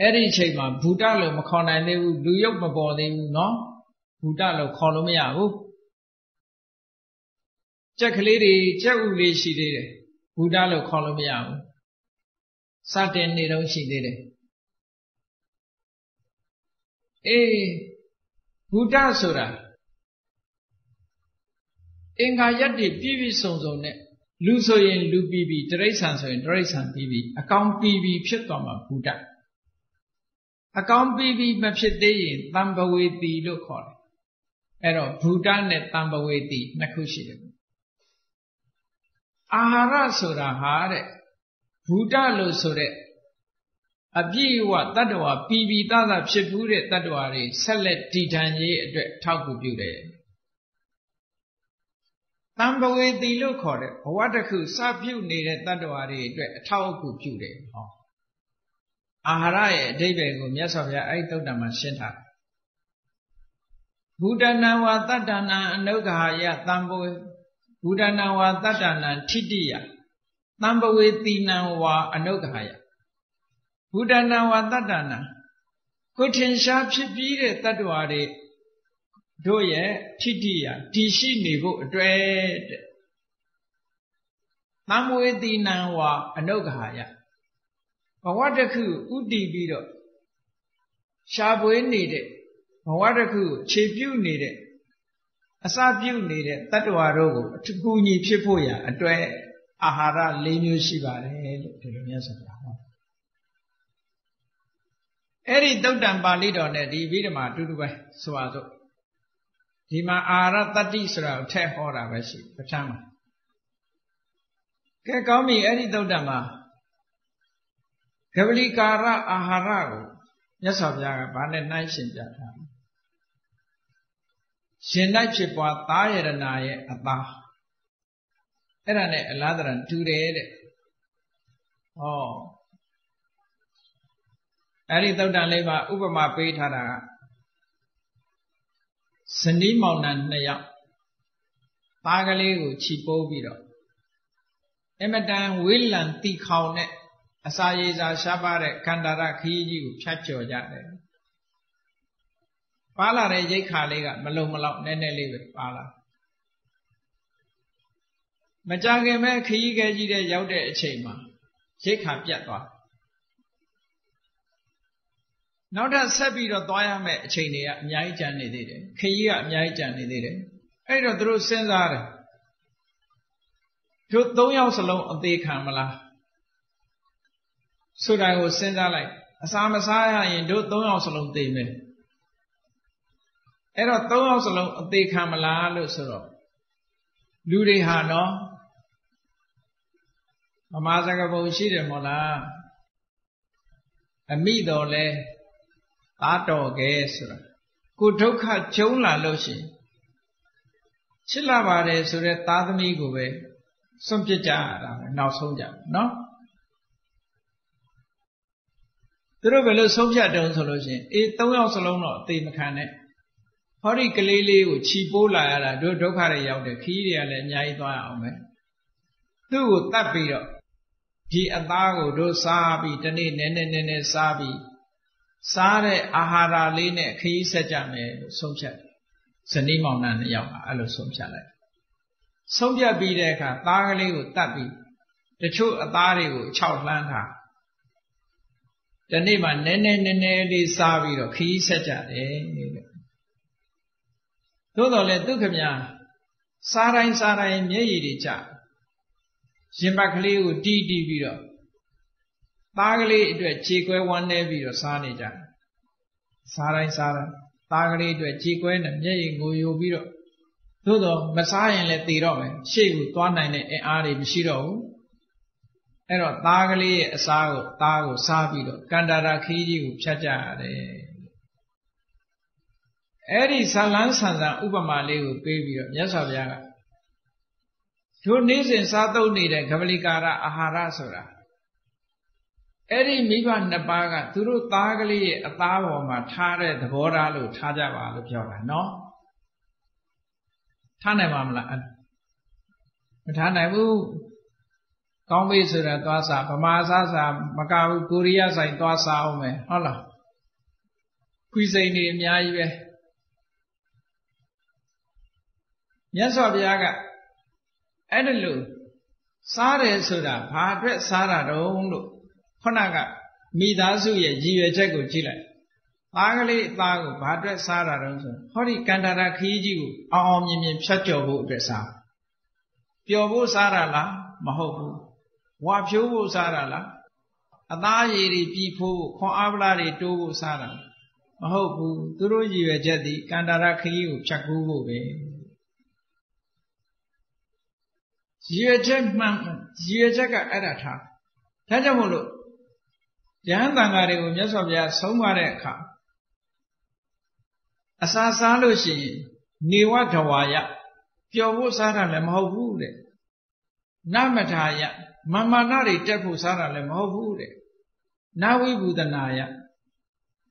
Eri Chema, Buddha lo Makona Levu, Luyok Mabodi, no? Buddha lo Kolomia, who? Jack Lady, Jack Uli, she did. Buddha lo Kolomia. Satin Nido, she did. Eh, Buddha Sura. Inga Yati Bibi Sonzone, Lusoyen Lu Bibi, Dresan Soin, Dresan Bibi, Account Bibi Pshetoma Buddha. Account Bibi Mapshedayin, Tambaweti Lokor. Ero Buddha net Tambaweti, Nakushidam. Ahara Sura Hare, Buddha Lo Sure. Abiwa Tadwa, Bibi Tada Pshibure Tadwari, Salet Titanye, Takubude. Tambawe the Lokore, Wataku Sabu needed Tadwari, Takubude. Aharae, Debegum, Yasavia, Aito Damashenta. Budanawa Tadana, Nogahaya, Tambo, Budanawa Tadana, Tidia. Tambawe Tinawa, Anogahaya. Buddhana wa tattana. Kutin sha pshipire tattwari. Doye titiya. Tishi nivu adwet. Namuwe tina wa anogahaya. Mawataku udibiro. Shabwe nide. Mawataku chepyu nide. Asapyu nide. Tattwarogo. Tukunyi pshipoya adwet. Ahara lemyo shivare. Eri Dodam Bali Donedi Vidama Duduba Swazo. ဒီမှာအာရတတိဆိုတာကိုထည့်ဟောတာပဲရှိပဋ္ဌာန်းမှာကဲကောင်းပြီအဲ့ဒီသုတ်တံမှာကပလီကာရအာဟာရကိုမြတ်စွာဘုရားကဘာနဲ့နှိုင်းယှဉ်ပြထားလဲရှင်၌ဖြစ်ပွားသာယရဏရဲ့အသာအဲ့ဒါနဲ့အလားတရံတူတယ်တဲ့ဟောအဲ့ဒီသုတ်တံလေးမှာဥပမာပေးထားတာကဇနီးမောင်နှံနှစ်ယောက်သားကလေးကိုချီပိုးပြီးတော့အမတန်ဝေးလံတီခေါင်တဲ့အစာရေစာရှားပါတဲ့ကန္တာရခီးကြီးကိုဖြတ်ကျော်ကြတယ်ပါလာတဲ့ရိတ်ခါလေးကမလုံမလောက်နည်းနည်းလေးပဲပါလာမကြခင်မဲ့ခီးခဲကြီးတဲ့ရောက်တဲ့အချိန်မှာရိတ်ခါပြတ်သွားနောက်ထပ်ဆက်ပြီးတော့သွားရမယ့်အချိန်တွေကအများကြီးကျန်နေသေးတယ်ခရီးကအများကြီးကျန်နေသေးတယ်အဲ့တော့သူတို့စဉ်းစားတယ်သူ၃ယောက်စလုံးအသေးခံမလားဆိုတာကိုစဉ်းစားလိုက်အစာမစားရရင်တို့၃ယောက်စလုံးသေမယ်အဲ့တော့၃ယောက်စလုံးအသေးခံမလားလို့ဆိုတော့လူတွေဟာနော်ဗမာစကားပုံရှိတယ်မို့လားအမိတော်လဲသာတော်ကဲဆိုတာကိုဒုက္ခကျုံးလာလို့ရှိရင်ချစ်လာပါတယ်ဆိုတဲ့သားသမီးကိုပဲစွန့်ပစ်ကြရတာနောက်ဆုံးကြနော်သူတို့ဘယ်လိုဆုံးဖြတ်တုံးဆိုလို့ရှိရင်အေး၃ယောက်စလုံးတော့အသေးမခံနဲ့ဟောဒီကလေးလေးကိုခြိပိုးလာရတာတို့ဒုက္ခတွေရောက်တယ်ခီးတွေကလည်းအများကြီးသွားအောင်ပဲသူ့ကိုတတ်ပြီးတော့ဒီအသားကိုတို့စားပြီးတနေ့နည်းနည်းစားပြီးစားတဲ့အာဟာရလေးနဲ့ခရီးဆက်ကြမယ်လို့ဆုံးဖြတ်ဇနီးမောင်နှံနှစ်ယောက်အဲ့လိုဆုံးဖြတ်လိုက်ဆုံးဖြတ်ပြီးတဲ့အခါသားကလေးကိုတတ်ပြီးတချို့အသားတွေကိုခြောက်လှမ်းတာတနေ့မှနည်းနည်းလေးစားပြီးတော့ခရီးဆက်ကြတယ်လို့သို့တော်လည်းသူခင်ဗျာစားတိုင်းမျက်ရည်တွေကျရင်ဘက်ကလေးကိုတီးပြီးတော့သားကလေးအတွက်ခြေခွဲဝန်းနေပြီးတော့စားနေကြစားတိုင်းသားကလေးအတွက်ခြေခွဲနဲ့မျက်ရည်ငိုယိုပြီးတော့သို့တော့မစားရင်လည်းသေတော့မယ်ရှေ့ကိုသွားနိုင်တဲ့အင်အားတွေမရှိတော့ဘူးအဲ့တော့သားကလေးရဲ့အစားကိုသားကိုစားပြီးတော့ကန္တာရာခီးကြီးကိုဖြတ်ကြရတယ်အဲ့ဒီဇလန်းဆန်ဆန်ဥပမာလေးကိုပေးပြီးတော့မြတ်စွာဘုရားကတို့နေ့စဉ်စားသုံးနေတဲ့ကပလီကာရအာဟာရဆိုတာအဲ့ဒီမိဘနှစ်ပါးကသူတို့သားကလေးရဲ့အသားပေါ်မှာထားတဲ့သဘောထားလို့ထားကြပါလို့ပြောတာနော်ထားနိုင်ပါမလားမထားနိုင်ဘူးကောင်းပြီဆိုတာသွားစားဗမာစားစားမကဘူးကိုရီးယားဆိုင်သွားစားအောင်မယ်ဟုတ်လားခွေးစိန်တွေအများကြီးပဲမြတ်စွာဘုရားကအဲ့ဒါလို့စားတယ်ဆိုတာဘာအတွက်စားတာတုံးလို့ခုနကမိသားစုရဲ့ရည်ရွယ်ချက်ကိုကြည့်လိုက်သားကလေးအသားကိုဘာအတွက်စားတာတုံးဆိုဟောဒီကန္တာရာခီးကြီးကိုအောင်မြင်မြင်ဖြတ်ကျော်ဖို့အတွက်စားပျော်ဖို့စားတာလားမဟုတ်ဘူးဝါဖြိုးဖို့စားတာလားအသားရည်တွေပြီးဖို့ခွန်အားပလာတွေတိုးဖို့စားတာမဟုတ်ဘူးသူတို့ရည်ရွယ်ချက်ဒီကန္တာရာခီးကိုဖြတ်ကူးဖို့ပဲရည်ရွယ်ချက်ကအဲ့ဒါထားဒါကြောင့်မို့လို့ယဟန်တန်ဃာတွေကိုမြတ်စွာဘုရားဆုံးမတဲ့အခါအစာစားလို့ရှိရင်နေဝဒဝါယပျော်ဖို့စားတာလည်းမဟုတ်ဘူးတဲ့နမထာယမာမာနတွေတက်ဖို့စားတာလည်းမဟုတ်ဘူးတဲ့နာဝိဘူဒနာယ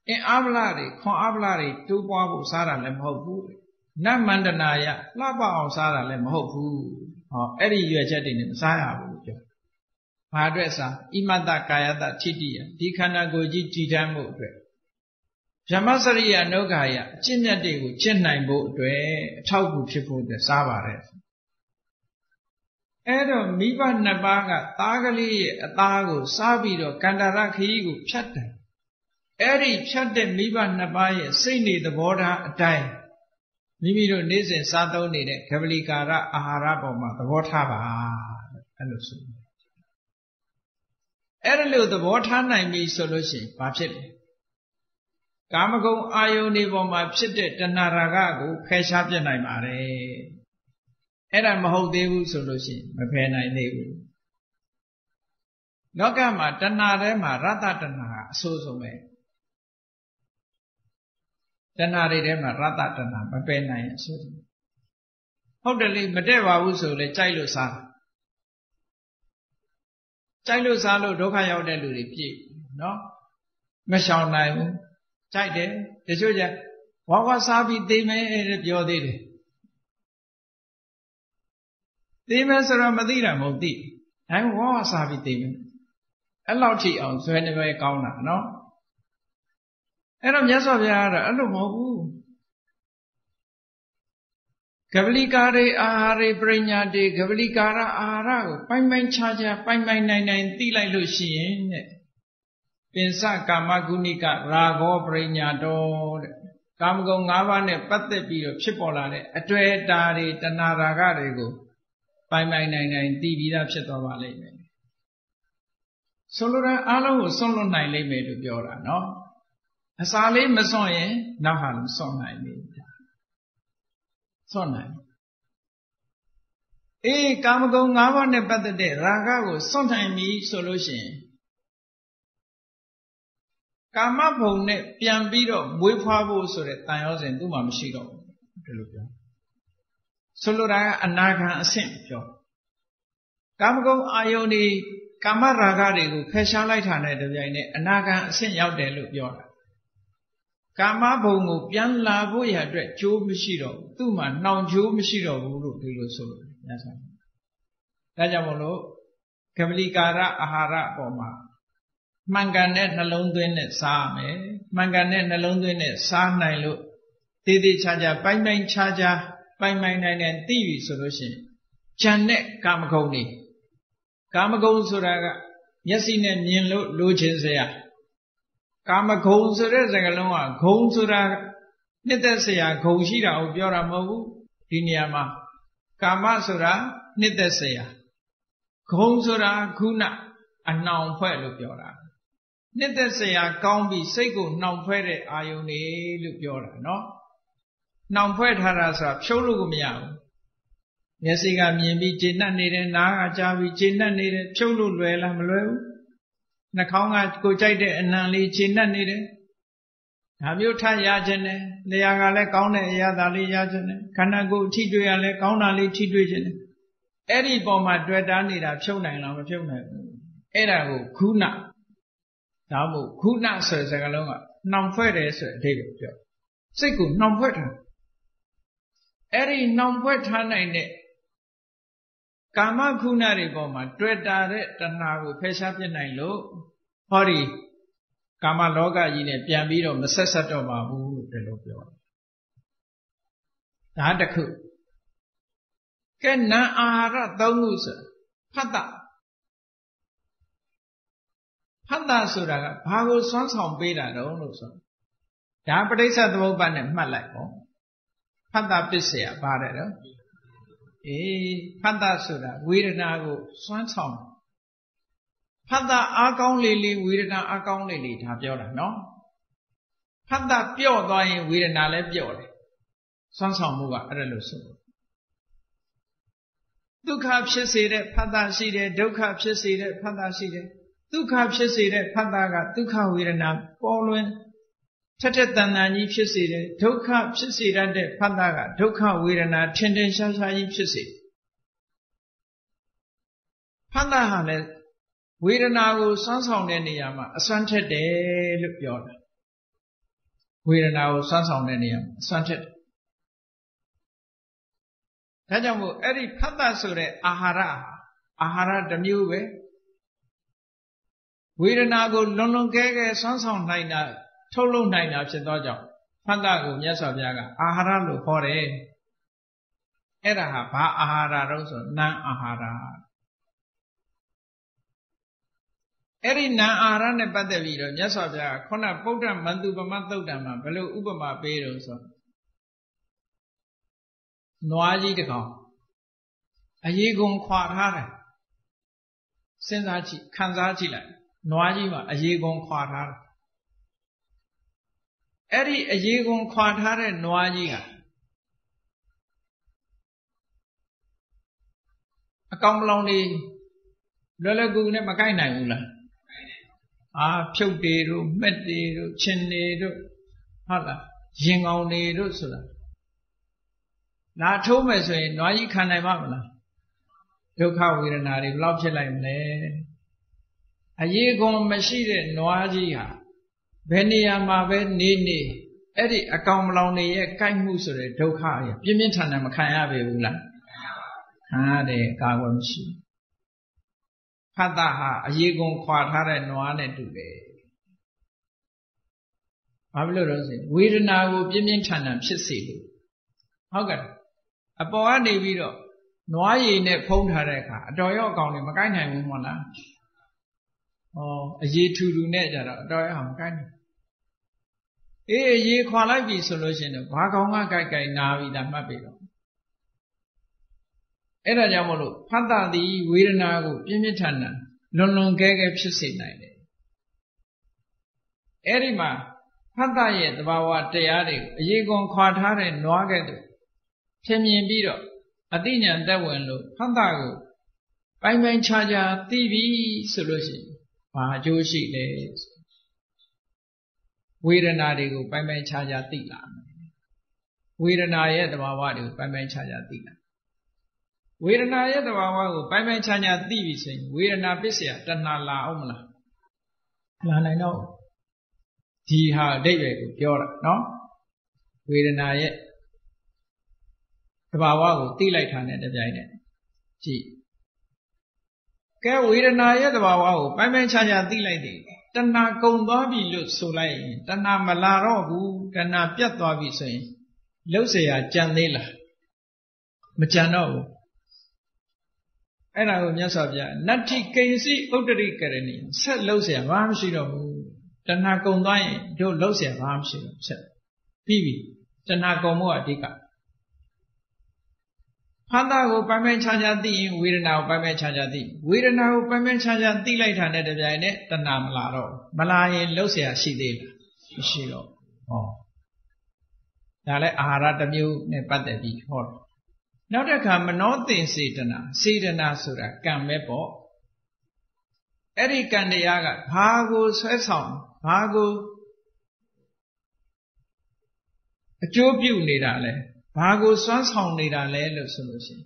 အင်အားပလတွေခွန်အားပလတွေတိုးပွားဖို့စားတာလည်းမဟုတ်ဘူးတဲ့နမန္တနာယလှပအောင်စားတာလည်းမဟုတ်ဘူးဟောအဲ့ဒီရွယ်ချက်တွေနဲ့မစားရဘူးပြောဘာအတွက်စားဣမတ္တကာယတ္တထိတိယဒီခန္ဓာကိုယ်ကြီးတည်တံ့မှုအတွက်ဗြဟ္မစရိယနုဂါယအကျင့်မြတ်တွေကိုကျင့်နိုင်ဖို့အတွက်အထောက်အကူဖြစ်ဖို့အတွက်စားပါတယ်အဲ့တော့မိဘနှစ်ပါးကသားကလေးရဲ့အသားကိုစားပြီးတော့ကန္တာရခီးကိုဖြတ်တယ်အဲ့ဒီဖြတ်တဲ့မိဘနှစ်ပါးရဲ့စိတ်နေသဘောထားအတိုင်းမိမိတို့နေ့စဉ်စားသုံးနေတဲ့ကပလီကာရအာဟာရပေါ်မှာသဘောထားပါအဲ့လိုဆိုအဲ့လိုသဘောထားနိုင်ပြီဆိုလို့ရှိရင်ဘာဖြစ်လဲ Kamakum ayuniboma psitte tanaraga gu kheshabje nai mare. Era mahodevu solution, mapena nevu. Lokama tanare ma rata tanaha, sozume. Tanare dema rata tanaha, mapena sozume. Hopefully, Madeva usu le chailu sa. Chailu sa lo doka yao de luripi, no? Mashao naivu. Chạy đến, để cho rằng hóa qua xa bị tìm ấy vô đi rồi. Tìm ấy sẽ ra mà đi là một tí. Hãy hóa qua xa bị tìm ấy. Anh lao trị ổng xoay này với câu nào nó. Anh làm nhớ xa bây giờ rồi, anh lúc mô vũ. Gavalikare ahare pranyate, Gavalikara ahara, Panh manh cha cha, panh manh này này, tí lại lưu xí ấy. Pinsa kamagunika rago prinyato. Kamagun ngavane patte piyo pshipolare. Atwe tari tanaragare go. Paimai nai nai ti vida pshitwa wale me. Solura alahu solu nai le me du gyora no. Asale mason ye nahalu son nai le. Son nai. E kamagun ngavane patte de raga go son nai mi solution. Kama phung ne pian pi do mwe phwa pho so de tan yaw sin tu ma mashi do de lo pya so lo da anakha asin pyo kamakum ayon ni kama raga de ko phae sha lai tha nai de pyain ne anakha asin yaw de lo pyo da kama phung ko pian la pho ya twet chou mashi do tu ma naw chou mashi do bu lo de lo so lo na sa da ja mo lo kamalikara ahara paw ma Manganet alone doing it, Same. Manganet alone doing it, Sam Nilo. Didi Chaja, by main Chaja, by main and TV solution. Janet Kamagoni. Kamagon Suraga, Yasin and Yinlo, Lujizia. Kamagon Surazagaloa, Gon Suraga, Nitasia, Goshira, Obiora Mogu, Diniama. Kamasura, Nitasia. Gon Sura, Kuna, and now Felubiora. Neither say I can't be sego, non fed ayone lupiora, no? Non fed harasa, cholugumia. Yesiga mi jina nere, naga javi jina nere, choluluela mlo. Nakonga go jade and nali jina nere. Have you tie yajene? Leagale kaune yadali yajene. Kanago tiduale kaunali tiduene. Eri boma dreadanida, chonang lama chonang. Era go kuna. Namu kuna sợi sạc lông ạ, nằm phơi để sợi để được. Sợi cũng nằm phơi thằng. Eri nằm phơi thằng này nè. Kama kuna đi vào mà tuyệt đa để tân nào phê sát trên này lố. Hori kama loga gì nè, pian bi rồi mà sát sát rồi mà vu để lố rồi. Đã được không? Cái na ahara đâu ngu sợ, phát đạt. Panda Suraga, Pago Sons on Beda, don't know so. Dapadesa the Oban and Malako. Panda Pisia, Barada. Eh, Panda Sura, Wiranago, Sons on. Panda Akon Lily, Wirana Akon Lily, Tabiola, no? Panda Pio going Wiranale Piole. Sons on Muga, Reluso. Duka Pside, Panda Side, Duka Pside, Panda Side. Dukkha pshisire phattaka dukkha virana poluen. Tattatannanyi pshisire dukkha pshisirante phattaka dukkha virana tenten shashayi pshisire. Phattaha le virana go sansaune niyama aswantete lu pyoda. Virana go sansaune niyama aswantete. Dajamu eri phatta sure ahara. Ahara damyuwe. Viranago lolong kege sansang naina, tolong naina chedojang. Pandago nyasabiaga, ahara lu hore. Eraha pa ahara roso, na ahara. Eri na ahara ne padaviro, nyasabiaga, kona podam mandubama todama, belo ubama pero so. Noaji de kong. Ayegong kwa hara. Senzachi, kanzachi lai. Noaji ma, ayegong kwa hara. Every Ajigun Quantare Noajiga. A Kamloni Lola Gune Makaina Ula. Ah, Pudiru, Mediru, Chiniru, Hala, Jingoni Rusula. Natome say, Noaji Kanamamla. Look how we're not in love. Ajigun Machine Noajiga. Venia Mabe Nini, Eddie Akamloni, Kai Musere, Dokaya, Pimintanam Kayabe, Ah, de Gawamshi. Kadaha, Ajigun Quatara Noane Dube. Pablo Rosin, we do not go Pimintanam Chisidu. Hogan, a Boani Vido, Noai ne Pontareka, a Doyo Goni Magana Mumana. Oh, a year to do Nedara, Doya Hamkan. A year quality solution of Wakonga Gagai Navi than Mabilo. Eda Yamolo, Panda the Wirnago, Pimitana, London Gagab Susinai. Erima, Panda yet Bawa Deari, a year gone Quatar and Noagado. Temian Bido, Adinian Dewanlo, Pandago. By my charger TV solution. Joshi days. We don't know by my charger tina. We don't know yet about what you by my charger tina. We don't know yet about what by my charger division. We are not busy at Danala Omla. And I know. Tiha David, you're no? We don't know yet about what you like on the giant. Gee. We don't know yet about by my charger delay. Dana Gombabi looks so like Dana Malaro, Dana Piatwabi say, Losia Janela Machano. And I will just have ya. Nati Kensi, Oderi Kareni, said Losia Ramshiro, Dana Gombai, do Losia Ramshiro, said Pibi, Dana Gomoa Dika. Panda go by my charger D, we now by my charger D. We now by my charger D later at the giant, the Nam Laro. Malay Losia, she did. She lo. Oh. Dale Arata mu ne patevi hor. Now there come no thing Sidana, Sidana Sura, Gamepo. Eric and the Yaga, Pago Sesson, Pago. A job you need, Ale. Pago Sans Hong need a lay of solution.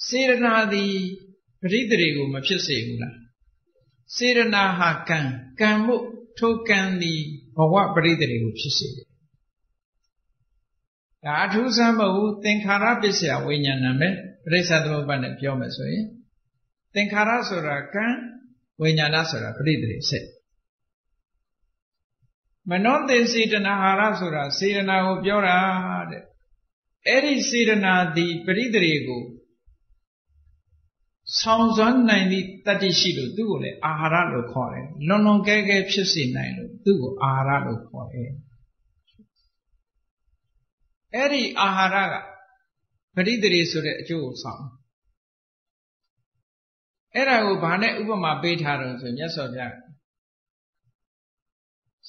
Sirana the Ridrigo Mapisegula. Sirana ha can move to can the or what Ridrigo Chisi. The Atusamo think Harapisia Winyaname, Resado Ban Piomasway. Think Harasura can Winyanasura Ridri said. Manon then Sirana Harasura, Sirana Ubiora. Every Sirana the Peridrego sounds 190 do le Aharalo core, Lono Gagab Shusinilo, do Aharalo core. Every Aharaga Peridre Sure Joe song. Era Ubane Ubama Bait Haros and yes or that.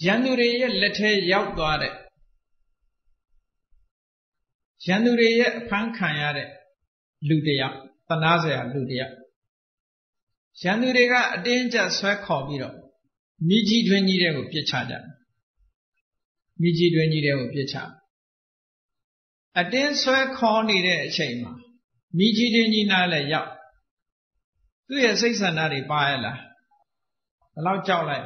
Yanure let her yell got it. Janure Pankayare Ludea, Tanazea Ludea. Janurega danger sweat cobiro. Miji 20 Pichada. Miji 20 Picha. A dance sweat corny chema. Miji denina yap. Do your 600 baila. Allow Jowlay.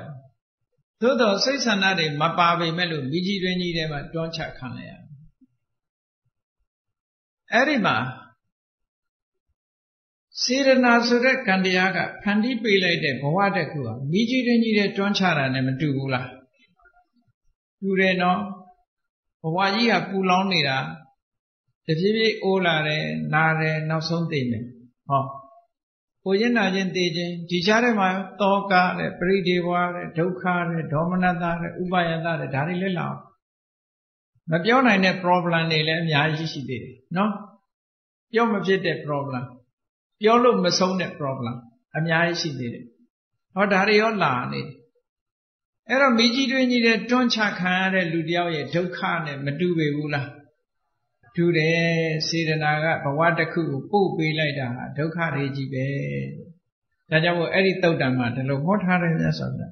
Do the 600 Mababe Melu, Miji 20 don't check canaya. Erima Sirana Sure Kandiaga Pandi Pilate Boatekua Miji Tonchara Nematugula Ureno Hawaii Pulonira the Vivi Olare Nare Nasontime Oh Pujana Jentije Jijarema Toka the Pridivare Dokare Domanadare Ubayadare Darilila But you're not a problem, no? You're not a problem. You're not a problem. I'm not a problem. What are you learning? Era biji tu ni le doncha kan le ludiao ye dokha ne madu be bu la. Tu de sedana ga bawa takku ko pou pe lai da ha dokha re ji be. Da jaw mo ai di tauttan ma da lo hot tha de nya saw da.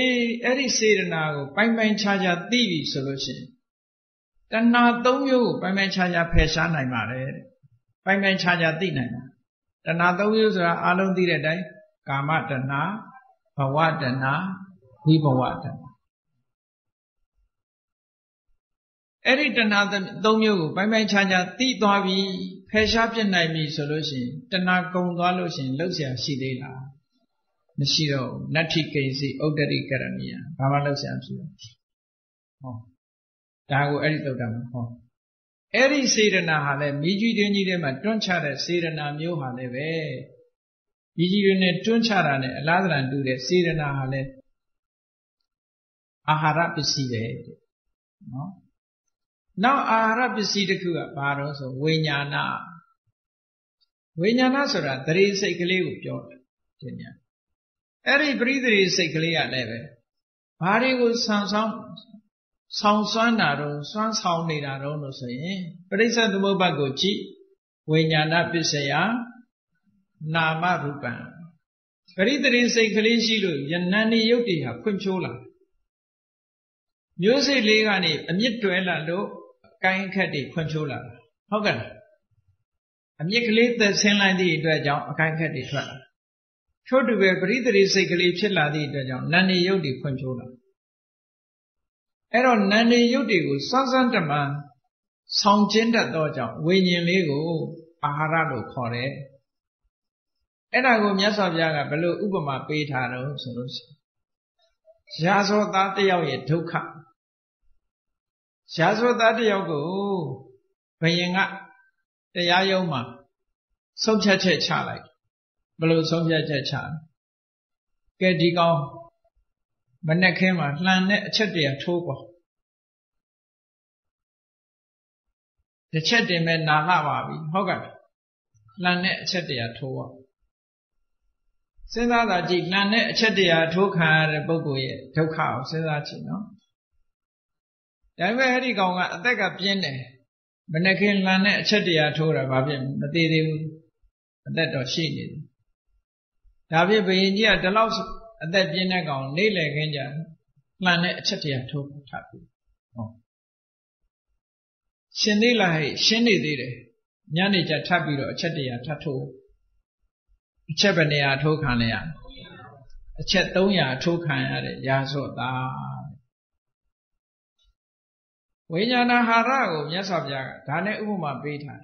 Ai di sedana ko pain pain cha cha ti bi so lo shin. Tanna 3 yo ko pain pain cha cha phe sha nai ma le. Pain pain cha cha ti nai ma. Tanna 3 yo sora a lone ti de dai kama tanna, bhava tanna, วิภวะตัณหา Ahara pisi de, no. Now ahara pisi de kuga paro so winyana. Winyana sora dari sekali upjot, jenya. Eri beri dari sekali ada be. Hari gus sang naro, sang saun ni naro no saye. Perisa tu mau bagoci, winyana pisaya nama rupa. Beri dari sekali silu, jenani yudhiha kuncola. Music legani, a mid to ella low, gang caddy, controller. How can a mid later send like the dragon, a gang caddy trap? Should we breathe the sickly chilla the dragon, nanny yodi controller? Error nanny yodi, Sansantaman, some gender dojo, winning lego, a harado corre. And I go myself yaga below Ubama Petaro solution. Shazo that the young yet took up. Shazo that the young paying up the Yayoma. Some church like below some church. Get the gong. When I came out, land at Chetia Togo. The Chetia men Nahavabi, Hogan. Land at Chetia Togo. Say that the Glan Chetia took her bogoe, took how, say that you know. Then where he gone at the Gapiene. When I came Lanet Chetia told about him, the day that she did. Davy be India, the loss at that Yenagon, Nile Ganja, Lanet Chetia took Tapu. Shinila, Shindi did it. Yanija Tapu or Chetia tattoo. Chebania took on ya. Chetonia took on it, Yazota. Wayana Harago, Yasabja, Tane Uma Beta.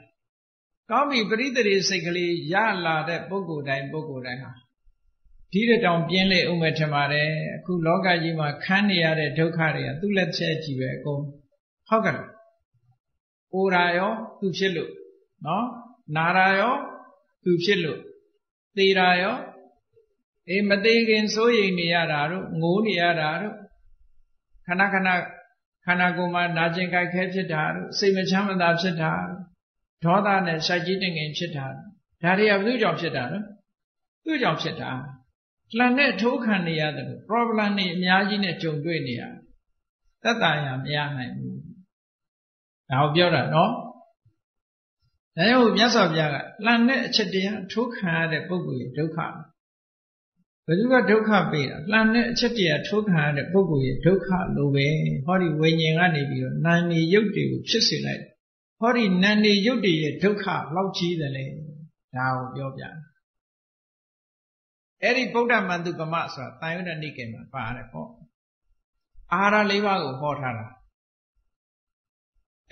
Tommy breathed sickly, Yala, that Bogo, and Bogo Dana. Tita don't bienle umetamare, Kuloga Yima, Kanya, the Tokaria, do let's say Chivago. Hogan Urayo, Tuchilu, no? Narayo, Tuchilu. Tirayo, a Madegan soy niararo, moon yararo, Kanakana, Kanagoma, Najinka Ketchitaro, Simacham and Absetaro, Todan and Sajiting in Chitaro, Taria Lujom Chitaro, Lujom Chitaro, Planet Tokan the other, Problani Miagine Chunguinia. That I am Yahai. Now, Biora, no? They will yes of Yaga. Lanet Chetia took her the Bogui, Doka. But you got Doka Beta. Lanet Chetia took her the Bogui, Doka, Love, Hori Waying Anibio, Nani Yodi, Chisilate. Hori Nani Yodi, Doka, Lauchi the Lane. Now, Yobia. Eri Boda Mandukamasa, Tayuda Nikema, Parako. Ara Livago, Hotara.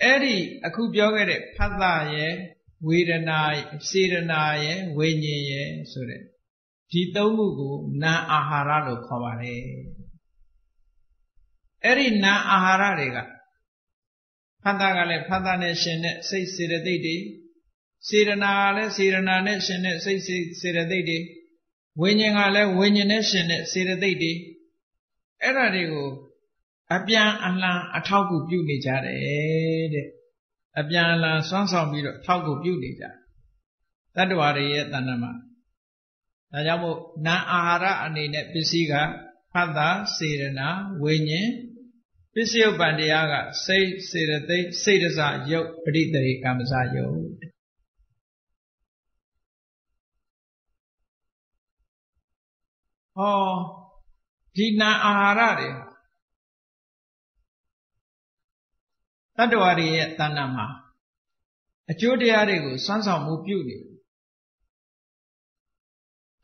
Eri akubjogere padaye, weedanaye, sedanaye, wenye, sore. Titomugu na aharalo kaware. Eri na ahararega. Padagale padane shene say siradidi. Sidanale sidanane shene say siradidi. Wenyangale wenyane shene siradidi. Erarego. Abian Allah a Taugu beauty jar, eh? Abian Allah, sons of you, Taugu beauty jar. That were yet than a man. Najamo, Na Ahara and in that Pisiga, Hatha, Sirana, Vinyan. Vishyau Pandiyaga, Say, Sirate, Sirasa, Yog, Pritari, Kamasa, Yog. Oh, Jina Ahara. Tadwari Tanama. Ajodiyariku, Sansa Mupyuli.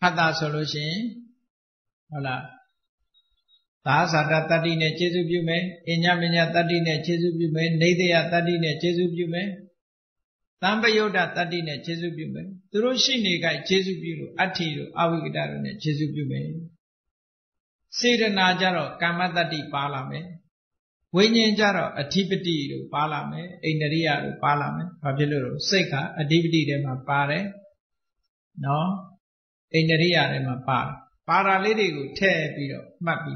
Hatha Solution. Hola. Dasada tadi ne Jesu bjume, inyaminya tadi ne Jesu bjume, neideya tadi ne Jesu bjume, tambayoda tadi ne Jesu bjume, turushi ne kai Jesu bjume, athiru avikidaru ne Jesu bjume. Sirana jaro kamatadi palame, vinyan jaro adhipati ru palame, indriya ru palame, bhaviluru seka adhipati re ma pare, no, indriya re ma pare, paraliri ru the piro mapi.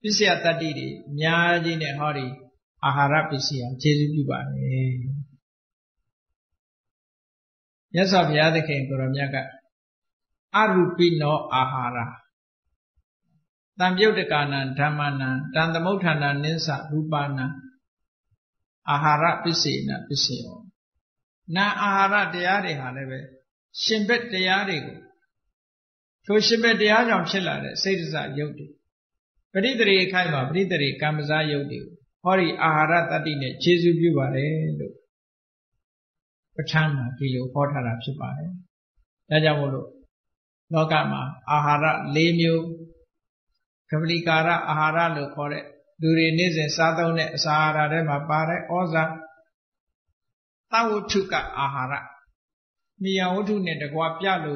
Pisiya tatiri, nyaji ne hori, ahara pisiya, jesu pipa ne. Yasa bhyade khen kura myaka, arupi no ahara. Tamyodakana, dhammana, tandamuthana, ninsa, rupana, ahara pisina, pisiyo. Na ahara deyari halebe, shimbet deyari go. Tho shimbet deyari jam shilare, sirisa yodhi. Pritari Kaiva, Pritari Kamasa Yodi, Hori Ahara Tatine, Jesu Bivare, Pachana, Pilu, Potara Supai, Najamulu, Lokama, Ahara, Lemu, Kavlikara, Ahara Lukore, Duriniz, Sadone, Sahara Rema Pare, Oza, Tautuka Ahara, Miyautune, the Guapialu,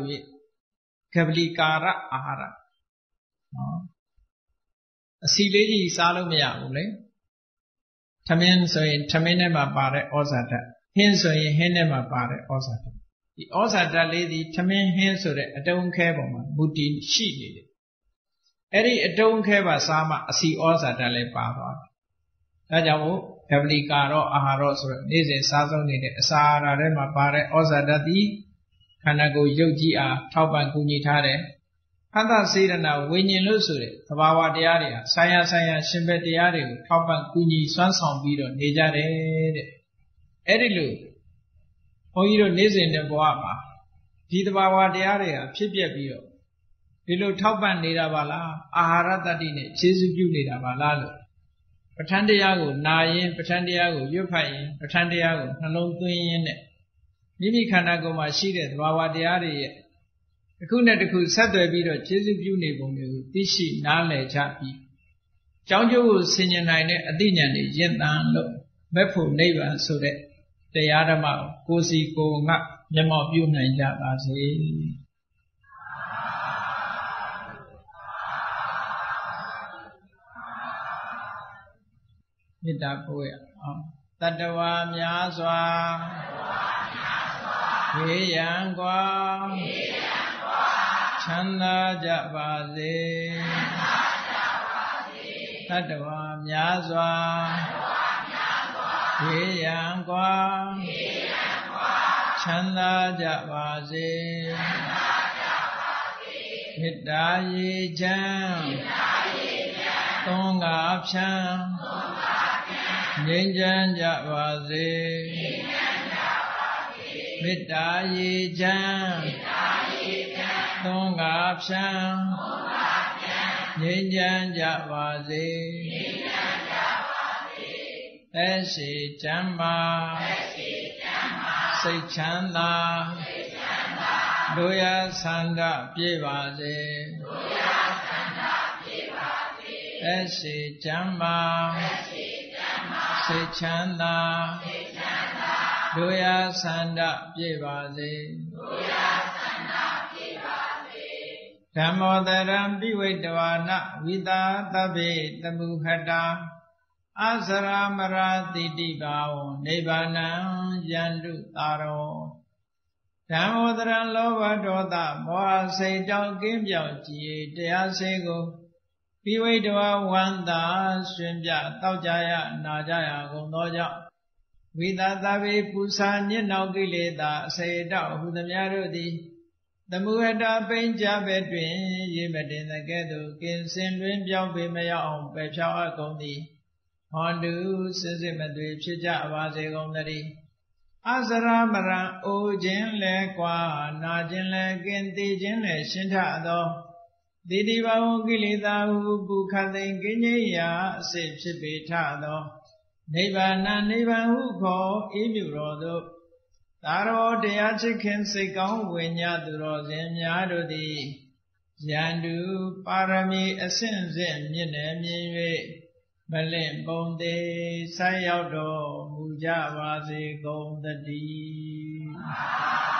Kavlikara Ahara. Siliji Salomia Ule Tamin so in Taminema Bare Osata, Hinso in Henema Bare Osata. The Osata lady Tamin Hensore, a don't care woman, Buddhin she did. Eri a don't care Sama, a sea Osata le Baba. Tajamo, Heavily Caro, Aharosra, Nize Sazoni, Sara Rema Bare Osata di Kanago Yogi are Tauban Kunitare. Hatha Sirana, Vinyan Lusure, Tabawa Diaria, Saya Saya Shimbe Diario, Taupan Kuni, Swanson Biro, Nejare, Erilu, Oiro Nizin de Boaba, Didabawa Diaria, Pibia Biro, Bilo Taupan Nidabala, Aharatadine, Chizubu Nidabala, Patandiago, Nayin, Patandiago, Yupayin, Patandiago, Nalonguin, Mimikanago Mashire, Tabawa Diaria. Kuna Ku Sadabiro, Jesu Bunibum, Dishi Nale Chapi. Janjo Senior Nine, Adinani, Yendan, Mepu Neighbor, so that they are about Gosi Go Map, Yama Buna Yabasi. Midapoya Tadawa Myazwa Yangwa. Chanda Javasi Tadwa Myazwa Viyangwa Chanda Javasi Hidayi Jam Tonga Apsham Jinjan Javasi Hidayi Jam Tung up sham, Jinjan Javasi, Eshi Chamba, Sichanda, Doya Sanda Pivasi, Eshi Chamba, Sichanda, Doya Sanda Pivasi. Dhammodharam Bhivaitavana Vida Tabe Tabuhata Asaramara Tidibao Nibbana Yandu Taro Dhammodharam Lovadodha Moha Sejau Kimyao Chie Teya Sego Bhivaitava Wanda Srimya Taujaya Najaya Gondoja Vida Tabe Pusanya Naukileta Sejau Hudamyarudhi Tamueta Pinja between Yimedin the Kedu, Kin Simrin Biao Bimeo, Pecha Kondi, Hondu, Sizimadri, Chija Vazi Gomari, Azara Mara, O Jin Le Qua, Najin Le Kinti Jin Le Shintado, Didiva Gilida, Bukadin Ginia, Sip Sipitado, Nibana Niba Huko, Ibirodo. Taro de Achikin Sikon Winya Duro Zimyado di Yandu Parami Asin Zim Yinemi Malin Bonde Sayado Muja Vazi Gondadi.